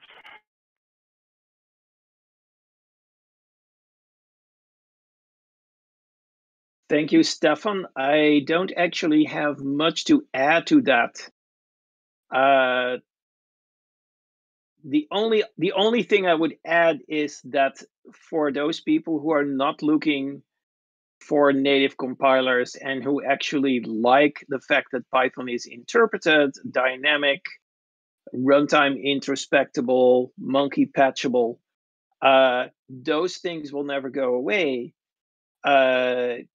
Thank you, Stefan. I don't actually have much to add to that. Uh, the only the only thing I would add is that for those people who are not looking for native compilers and who actually like the fact that Python is interpreted, dynamic, runtime introspectable, monkey patchable, uh, those things will never go away. Uh,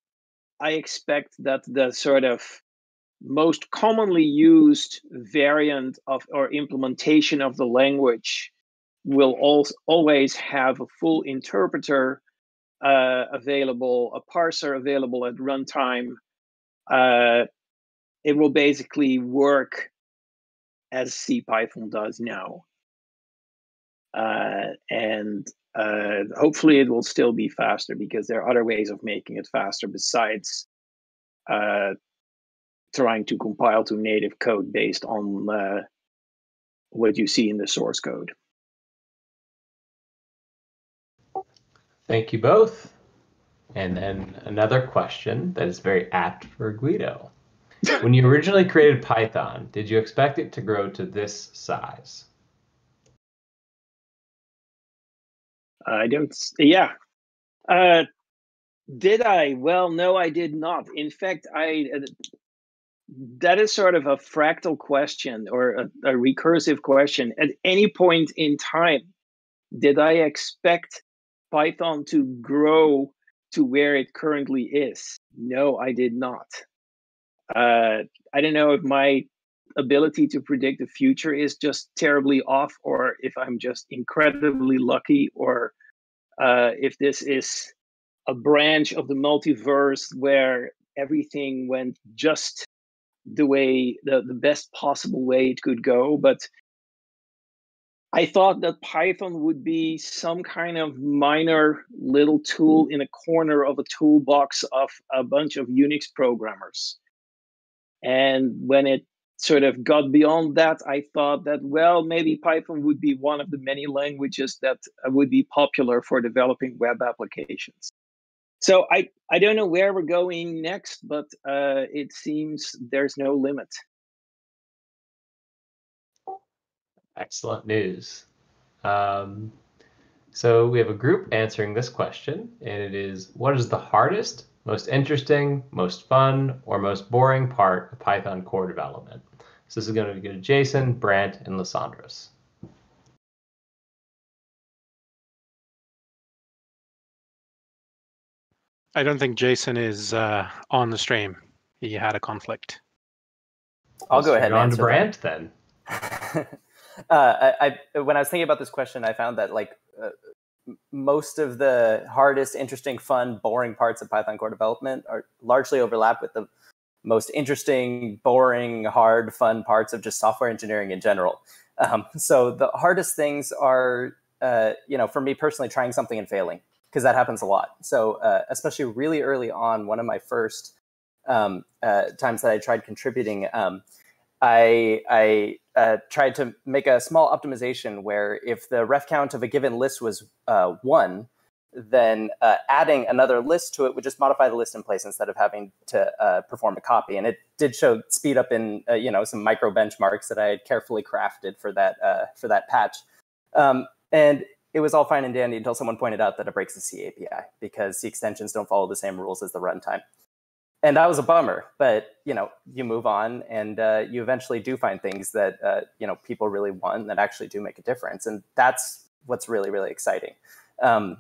I expect that the sort of most commonly used variant of or implementation of the language will al always have a full interpreter uh, available, a parser available at runtime. Uh, it will basically work as CPython does now. Uh, and Uh, hopefully it will still be faster, because there are other ways of making it faster besides uh, trying to compile to native code based on uh, what you see in the source code. Thank you both. And then another question that is very apt for Guido. When you originally created Python, did you expect it to grow to this size? I don't, yeah. Uh, did I? Well, no, I did not. In fact, I. Uh, that is sort of a fractal question or a, a recursive question. At any point in time, did I expect Python to grow to where it currently is? No, I did not. Uh, I don't know if my ability to predict the future is just terribly off, or if I'm just incredibly lucky, or uh, if this is a branch of the multiverse where everything went just the way, the, the best possible way it could go. But I thought that Python would be some kind of minor little tool in a corner of a toolbox of a bunch of Unix programmers. And when it sort of got beyond that, I thought that, well, maybe Python would be one of the many languages that would be popular for developing web applications. So I, I don't know where we're going next, but uh, it seems there's no limit. Excellent news. Um, so we have a group answering this question, and it is, what is the hardest, most interesting, most fun, or most boring part of Python core development? So this is going to go to Jason, Brandt, and Lysandros. I don't think Jason is uh, on the stream. He had a conflict. I'll go ahead and answer to Brandt then. uh, I, I, when I was thinking about this question, I found that like uh, most of the hardest, interesting, fun, boring parts of Python core development are largely overlap with the most interesting, boring, hard, fun parts of just software engineering in general. Um, so the hardest things are, uh, you know, for me personally, trying something and failing, because that happens a lot. So uh, especially really early on, one of my first um, uh, times that I tried contributing, um, I, I uh, tried to make a small optimization where if the ref count of a given list was uh, one, then uh, adding another list to it would just modify the list in place instead of having to uh, perform a copy. And it did show speed up in uh, you know, some micro benchmarks that I had carefully crafted for that uh, for that patch. Um, and it was all fine and dandy until someone pointed out that it breaks the C A P I because the extensions don't follow the same rules as the runtime. And that was a bummer, but you know, you move on and uh, you eventually do find things that uh, you know, people really want that actually do make a difference. And that's what's really, really exciting. Um,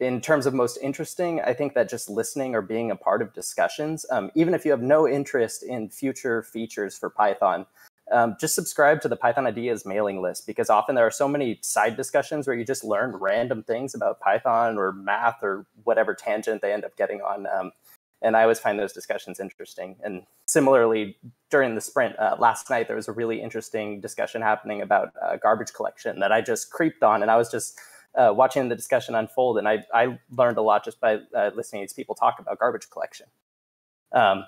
In terms of most interesting, I think that just listening or being a part of discussions, um, even if you have no interest in future features for Python, um, just subscribe to the Python Ideas mailing list, because often there are so many side discussions where you just learn random things about Python or math or whatever tangent they end up getting on. Um, and I always find those discussions interesting. And similarly, during the sprint uh, last night, there was a really interesting discussion happening about uh, garbage collection that I just creeped on, and I was just... Uh, watching the discussion unfold, and I, I learned a lot just by uh, listening to these people talk about garbage collection. Um,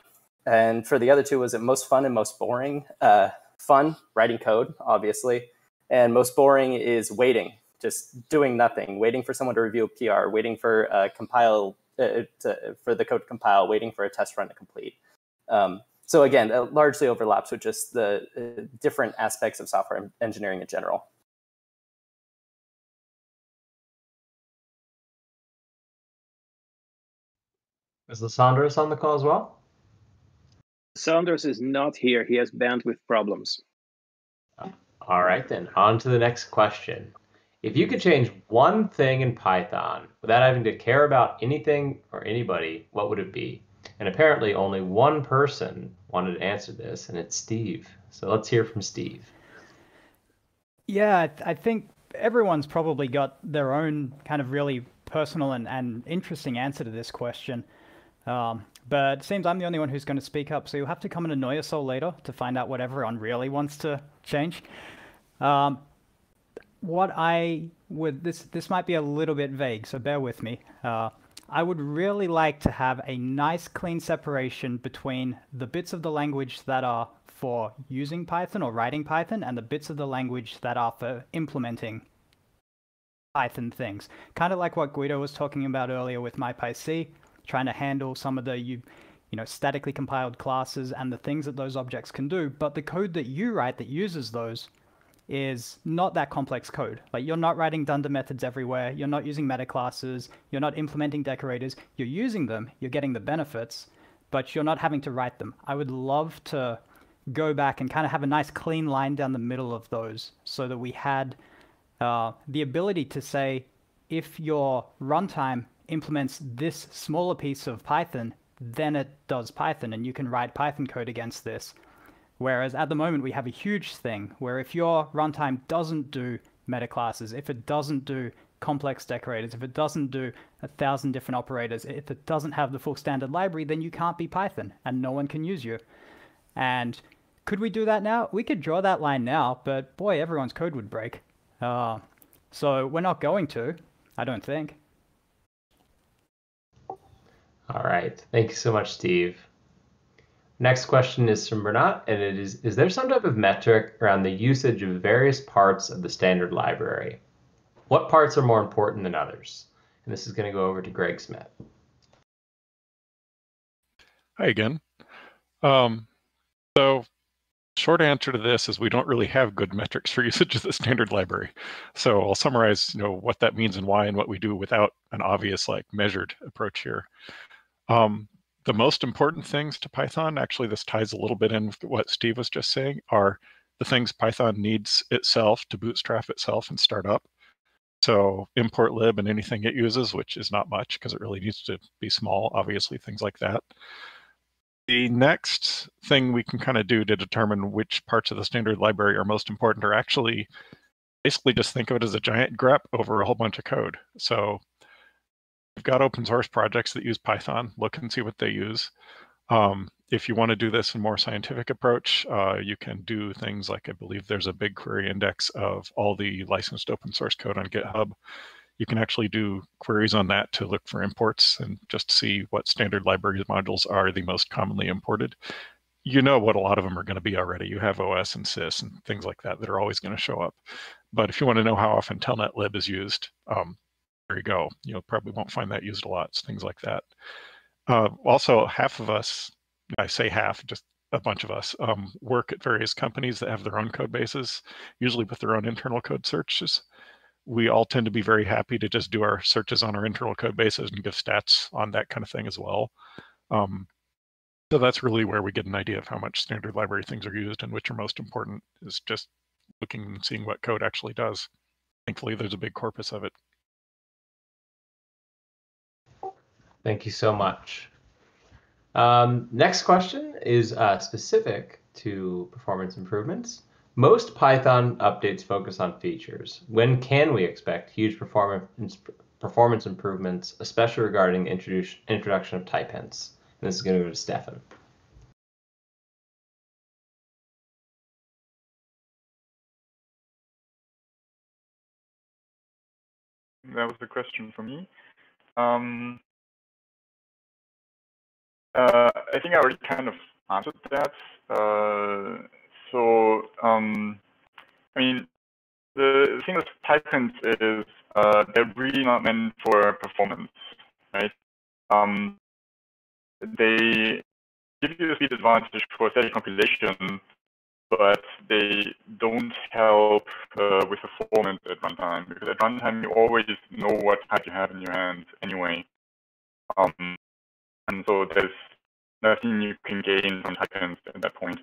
and for the other two, was it most fun and most boring? Uh, fun, writing code, obviously. And most boring is waiting, just doing nothing, waiting for someone to review a P R, waiting for uh, compile uh, to, for the code to compile, waiting for a test run to complete. Um, so again, it largely overlaps with just the uh, different aspects of software engineering in general. Is Lysandros on the call as well? Lysandros is not here. He has bandwidth problems. All right, then. On to the next question. If you could change one thing in Python without having to care about anything or anybody, what would it be? And apparently only one person wanted to answer this, and it's Steve. So let's hear from Steve. Yeah, I think everyone's probably got their own kind of really personal and, and interesting answer to this question. Um, but it seems I'm the only one who's going to speak up, so you'll have to come and annoy us all later to find out what everyone really wants to change. Um, what I would, this, this might be a little bit vague, so bear with me. Uh, I would really like to have a nice clean separation between the bits of the language that are for using Python or writing Python and the bits of the language that are for implementing Python things. Kind of like what Guido was talking about earlier with MyPyC, trying to handle some of the you, you know, statically compiled classes and the things that those objects can do, but the code that you write that uses those is not that complex code. Like, you're not writing dunder methods everywhere, you're not using meta classes, you're not implementing decorators, you're using them, you're getting the benefits, but you're not having to write them. I would love to go back and kind of have a nice clean line down the middle of those so that we had uh, the ability to say, if your runtime implements this smaller piece of Python, then it does Python, and you can write Python code against this. Whereas at the moment, we have a huge thing where if your runtime doesn't do meta classes, if it doesn't do complex decorators, if it doesn't do a thousand different operators, if it doesn't have the full standard library, then you can't be Python and no one can use you. And could we do that now? We could draw that line now, but boy, everyone's code would break. Uh, so we're not going to, I don't think. All right. Thank you so much, Steve. Next question is from Bernat, and it is, is there some type of metric around the usage of various parts of the standard library? What parts are more important than others? And this is going to go over to Greg Smith. Hi again. Um, so short answer to this is we don't really have good metrics for usage of the standard library. So I'll summarize, you know, what that means and why and what we do without an obvious, like, measured approach here. Um, the most important things to Python, actually this ties a little bit in with what Steve was just saying, are the things Python needs itself to bootstrap itself and start up. So import lib and anything it uses, which is not much because it really needs to be small, obviously, things like that. The next thing we can kind of do to determine which parts of the standard library are most important are actually basically just think of it as a giant grep over a whole bunch of code. So we've got open source projects that use Python. Look and see what they use. Um, if you want to do this in a more scientific approach, uh, you can do things like, I believe there's a BigQuery index of all the licensed open source code on GitHub. You can actually do queries on that to look for imports and just see what standard library modules are the most commonly imported. you know what a lot of them are going to be already. You have O S and sys and things like that that are always going to show up. But if you want to know how often telnetlib is used, um, there you go. You probably won't find that used a lot, so things like that. Uh, also, half of us, I say half, just a bunch of us, um, work at various companies that have their own code bases, usually with their own internal code searches. We all tend to be very happy to just do our searches on our internal code bases and give stats on that kind of thing as well. Um, so that's really where we get an idea of how much standard library things are used and which are most important, is just looking and seeing what code actually does. Thankfully, there's a big corpus of it. Thank you so much. Um, next question is uh, specific to performance improvements. Most Python updates focus on features. When can we expect huge performance performance improvements, especially regarding introduction introduction of type hints? And this is going to go to Stefan. That was the question for me. Um... Uh, I think I already kind of answered that. Uh, so, um, I mean, the thing with type hints is uh, they're really not meant for performance, right? Um, they give you a speed advantage for steady compilation, but they don't help uh, with performance at runtime, because at runtime you always know what type you have in your hands anyway. Um, And so there's nothing you can gain from type hints at that point.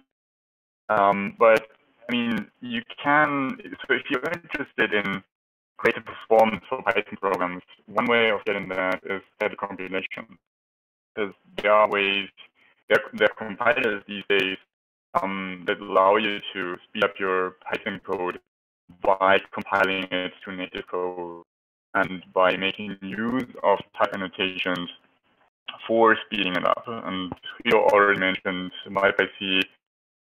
Um, but I mean, you can, so if you're interested in greater performance for Python programs, one way of getting that is static compilation. Because there are ways, there, there are compilers these days um, that allow you to speed up your Python code by compiling it to native code and by making use of type annotations for speeding it up. And Trio already mentioned MyPyC,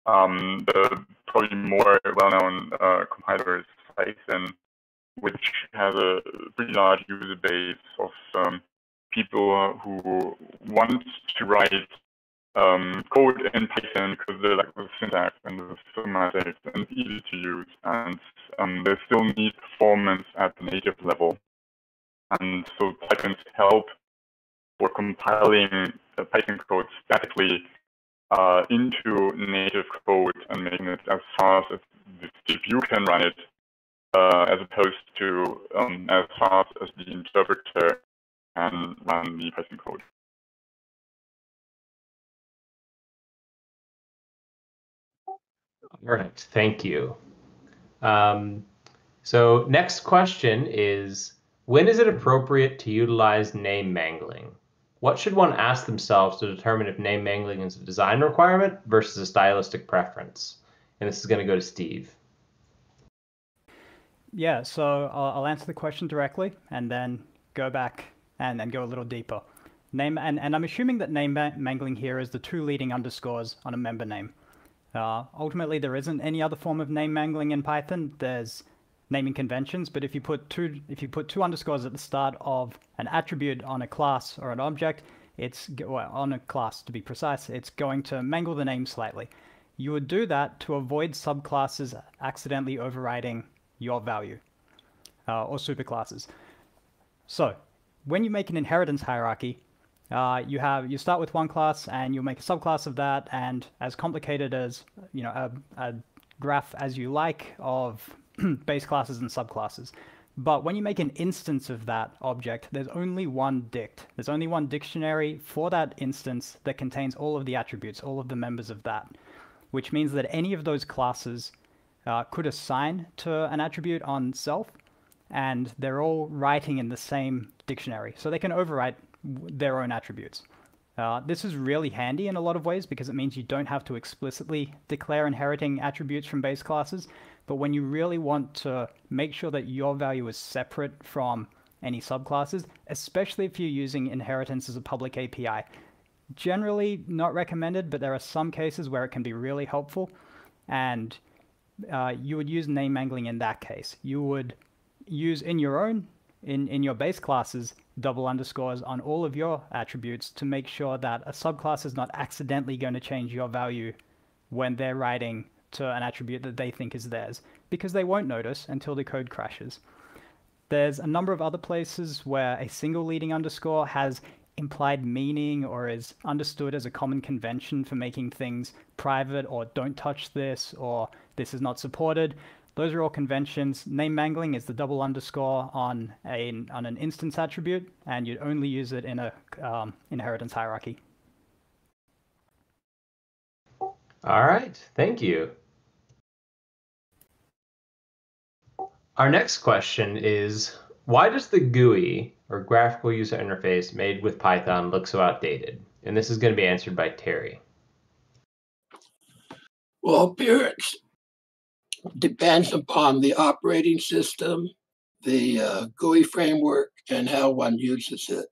um, the probably more well-known uh, compiler Cython, which has a pretty large user base of um, people who want to write um, code in Python because they like the syntax and the semantics and it's easy to use, and um, they still need performance at the native level. And so Python's help for compiling the Python code statically uh, into native code and making it as fast as the C P U can run it, uh, as opposed to um, as fast as the interpreter can run the Python code. All right, thank you. Um, so next question is, when is it appropriate to utilize name mangling? What should one ask themselves to determine if name mangling is a design requirement versus a stylistic preference? And this is going to go to Steve. Yeah, so I'll answer the question directly and then go back and then go a little deeper. Name and, and I'm assuming that name mangling here is the two leading underscores on a member name. Uh, ultimately, there isn't any other form of name mangling in Python. There's naming conventions, but if you put two if you put two underscores at the start of an attribute on a class or an object, it's well, on a class to be precise, it's going to mangle the name slightly. You would do that to avoid subclasses accidentally overriding your value, uh, or superclasses. So when you make an inheritance hierarchy, uh, you have you start with one class and you'll make a subclass of that, and as complicated as you know a, a graph as you like of base classes and subclasses. But when you make an instance of that object, there's only one dict. There's only one dictionary for that instance that contains all of the attributes, all of the members of that, which means that any of those classes uh, could assign to an attribute on self, and they're all writing in the same dictionary. So they can overwrite their own attributes. Uh, this is really handy in a lot of ways because it means you don't have to explicitly declare inheriting attributes from base classes. But when you really want to make sure that your value is separate from any subclasses, especially if you're using inheritance as a public A P I, generally not recommended, but there are some cases where it can be really helpful. And uh, you would use name mangling in that case. You would use in your own, in, in your base classes, double underscores on all of your attributes to make sure that a subclass is not accidentally going to change your value when they're writing to an attribute that they think is theirs, because they won't notice until the code crashes. There's a number of other places where a single leading underscore has implied meaning or is understood as a common convention for making things private, or don't touch this, or this is not supported. Those are all conventions. Name mangling is the double underscore on, a, on an instance attribute, and you'd only use it in a um, inheritance hierarchy. All right, thank you. Our next question is, why does the G U I, or graphical user interface, made with Python look so outdated? And this is going to be answered by Terry. Well, appearance depends upon the operating system, the uh, G U I framework, and how one uses it.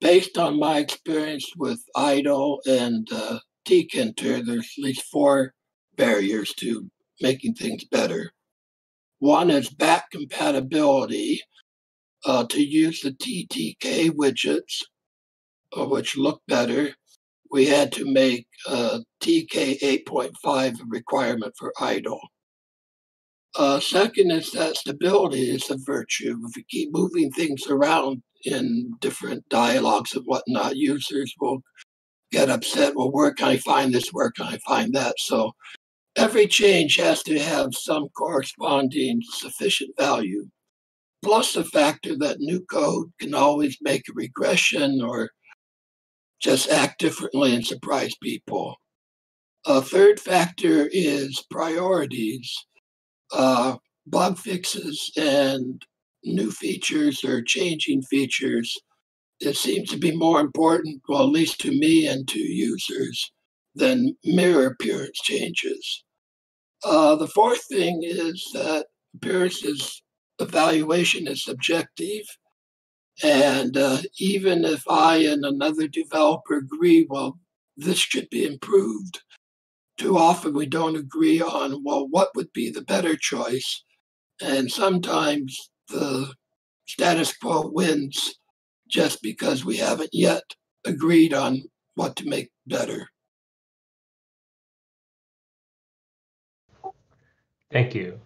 Based on my experience with IDLE and uh, Tkinter, there's at least four barriers to making things better. One is back compatibility, uh, to use the T T K widgets, uh, which look better. We had to make uh, T K eight point five a requirement for IDLE. Uh, second is that stability is a virtue. If you keep moving things around in different dialogues and whatnot, users will get upset. Well, where can I find this? Where can I find that? So every change has to have some corresponding sufficient value, plus the factor that new code can always make a regression or just act differently and surprise people. A third factor is priorities. Uh, bug fixes and new features or changing features, it seems to be more important, well, at least to me and to users, than mirror appearance changes. Uh, the fourth thing is that appearance is, evaluation is subjective. And uh, even if I and another developer agree, well, this should be improved, too often we don't agree on, well, what would be the better choice. And sometimes the status quo wins just because we haven't yet agreed on what to make better. Thank you.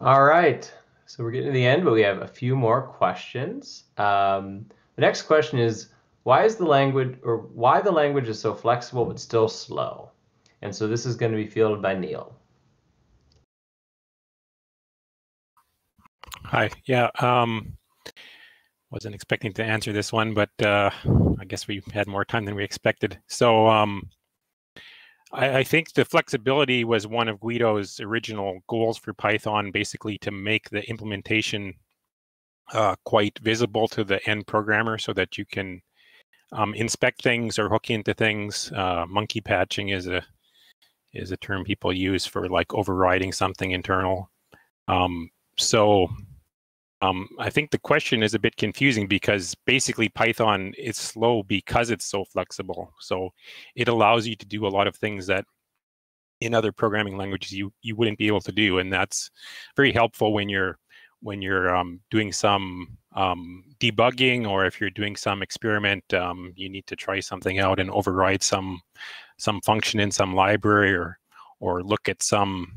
All right, so we're getting to the end, but we have a few more questions. Um, the next question is, why is the language, or why the language is so flexible but still slow? And so this is going to be fielded by Neil. Hi. Yeah. Um, wasn't expecting to answer this one, but uh, I guess we had more time than we expected. So. Um, I think the flexibility was one of Guido's original goals for Python, basically to make the implementation uh, quite visible to the end programmer so that you can um, inspect things or hook into things. Uh, monkey patching is a is a term people use for like overriding something internal. Um, so um, I think the question is a bit confusing because basically Python is slow because it's so flexible. So it allows you to do a lot of things that in other programming languages you you wouldn't be able to do, and that's very helpful when you're when you're um, doing some um, debugging, or if you're doing some experiment, um, you need to try something out and override some some function in some library, or or look at some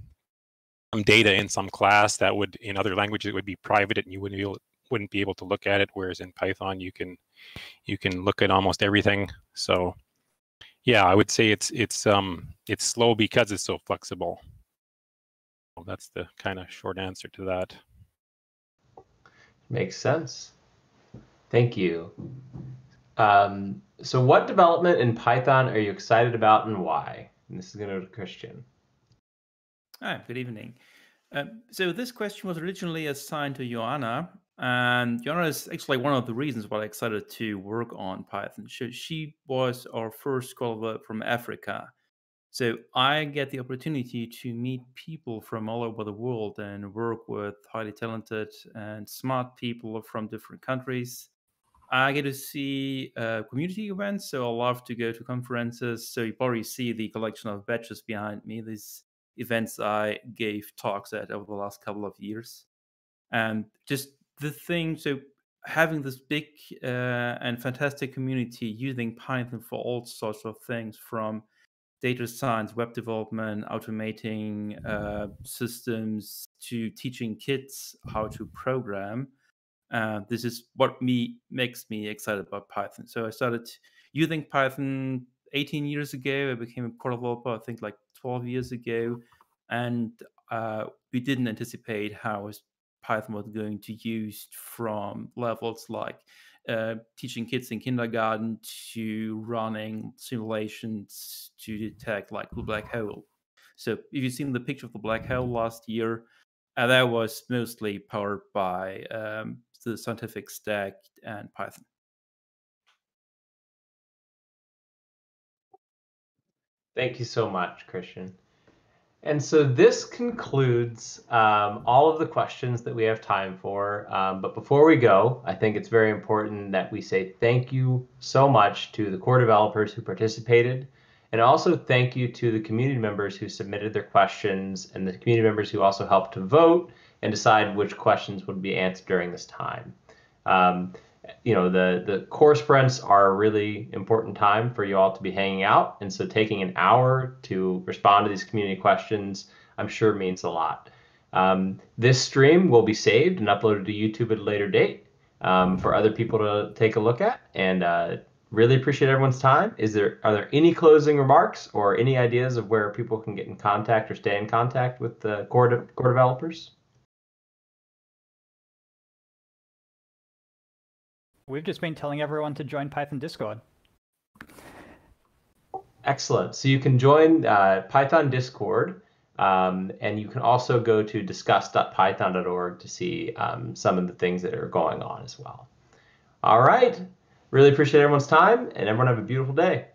some data in some class that would, in other languages, it would be private and you wouldn't be able, wouldn't be able to look at it. Whereas in Python, you can you can look at almost everything. So yeah, I would say it's it's um it's slow because it's so flexible. Well, that's the kind of short answer to that. Makes sense. Thank you. Um, so what development in Python are you excited about and why? And this is going to go to Christian. Ah, good evening. Um, so this question was originally assigned to Joanna, and Joanna is actually one of the reasons why I decided to work on Python. She, she was our first scholar from Africa. So I get the opportunity to meet people from all over the world and work with highly talented and smart people from different countries. I get to see uh, community events, so I love to go to conferences. So you probably see the collection of badges behind me, these events I gave talks at over the last couple of years. And just the thing, so having this big uh, and fantastic community using Python for all sorts of things, from data science, web development, automating uh, systems, to teaching kids how to program. Uh, this is what me makes me excited about Python. So I started using Python eighteen years ago. I became a core developer, I think, like twelve years ago. And uh, we didn't anticipate how Python was going to be used, from levels like uh, teaching kids in kindergarten to running simulations to detect like the black hole. So if you've seen the picture of the black hole last year, uh, that was mostly powered by um, the scientific stack and Python. Thank you so much, Christian. And so this concludes um, all of the questions that we have time for. Um, but before we go, I think it's very important that we say thank you so much to the core developers who participated. And also thank you to the community members who submitted their questions, and the community members who also helped to vote and decide which questions would be answered during this time. Um, you know, the, the core sprints are a really important time for you all to be hanging out. And so taking an hour to respond to these community questions, I'm sure means a lot. Um, this stream will be saved and uploaded to YouTube at a later date um, for other people to take a look at. And uh, really appreciate everyone's time. Is there, are there any closing remarks or any ideas of where people can get in contact or stay in contact with the core, de core developers? We've just been telling everyone to join Python Discord. Excellent. So you can join uh, Python Discord, um, and you can also go to discuss dot python dot org to see um, some of the things that are going on as well. All right. Really appreciate everyone's time, and everyone have a beautiful day.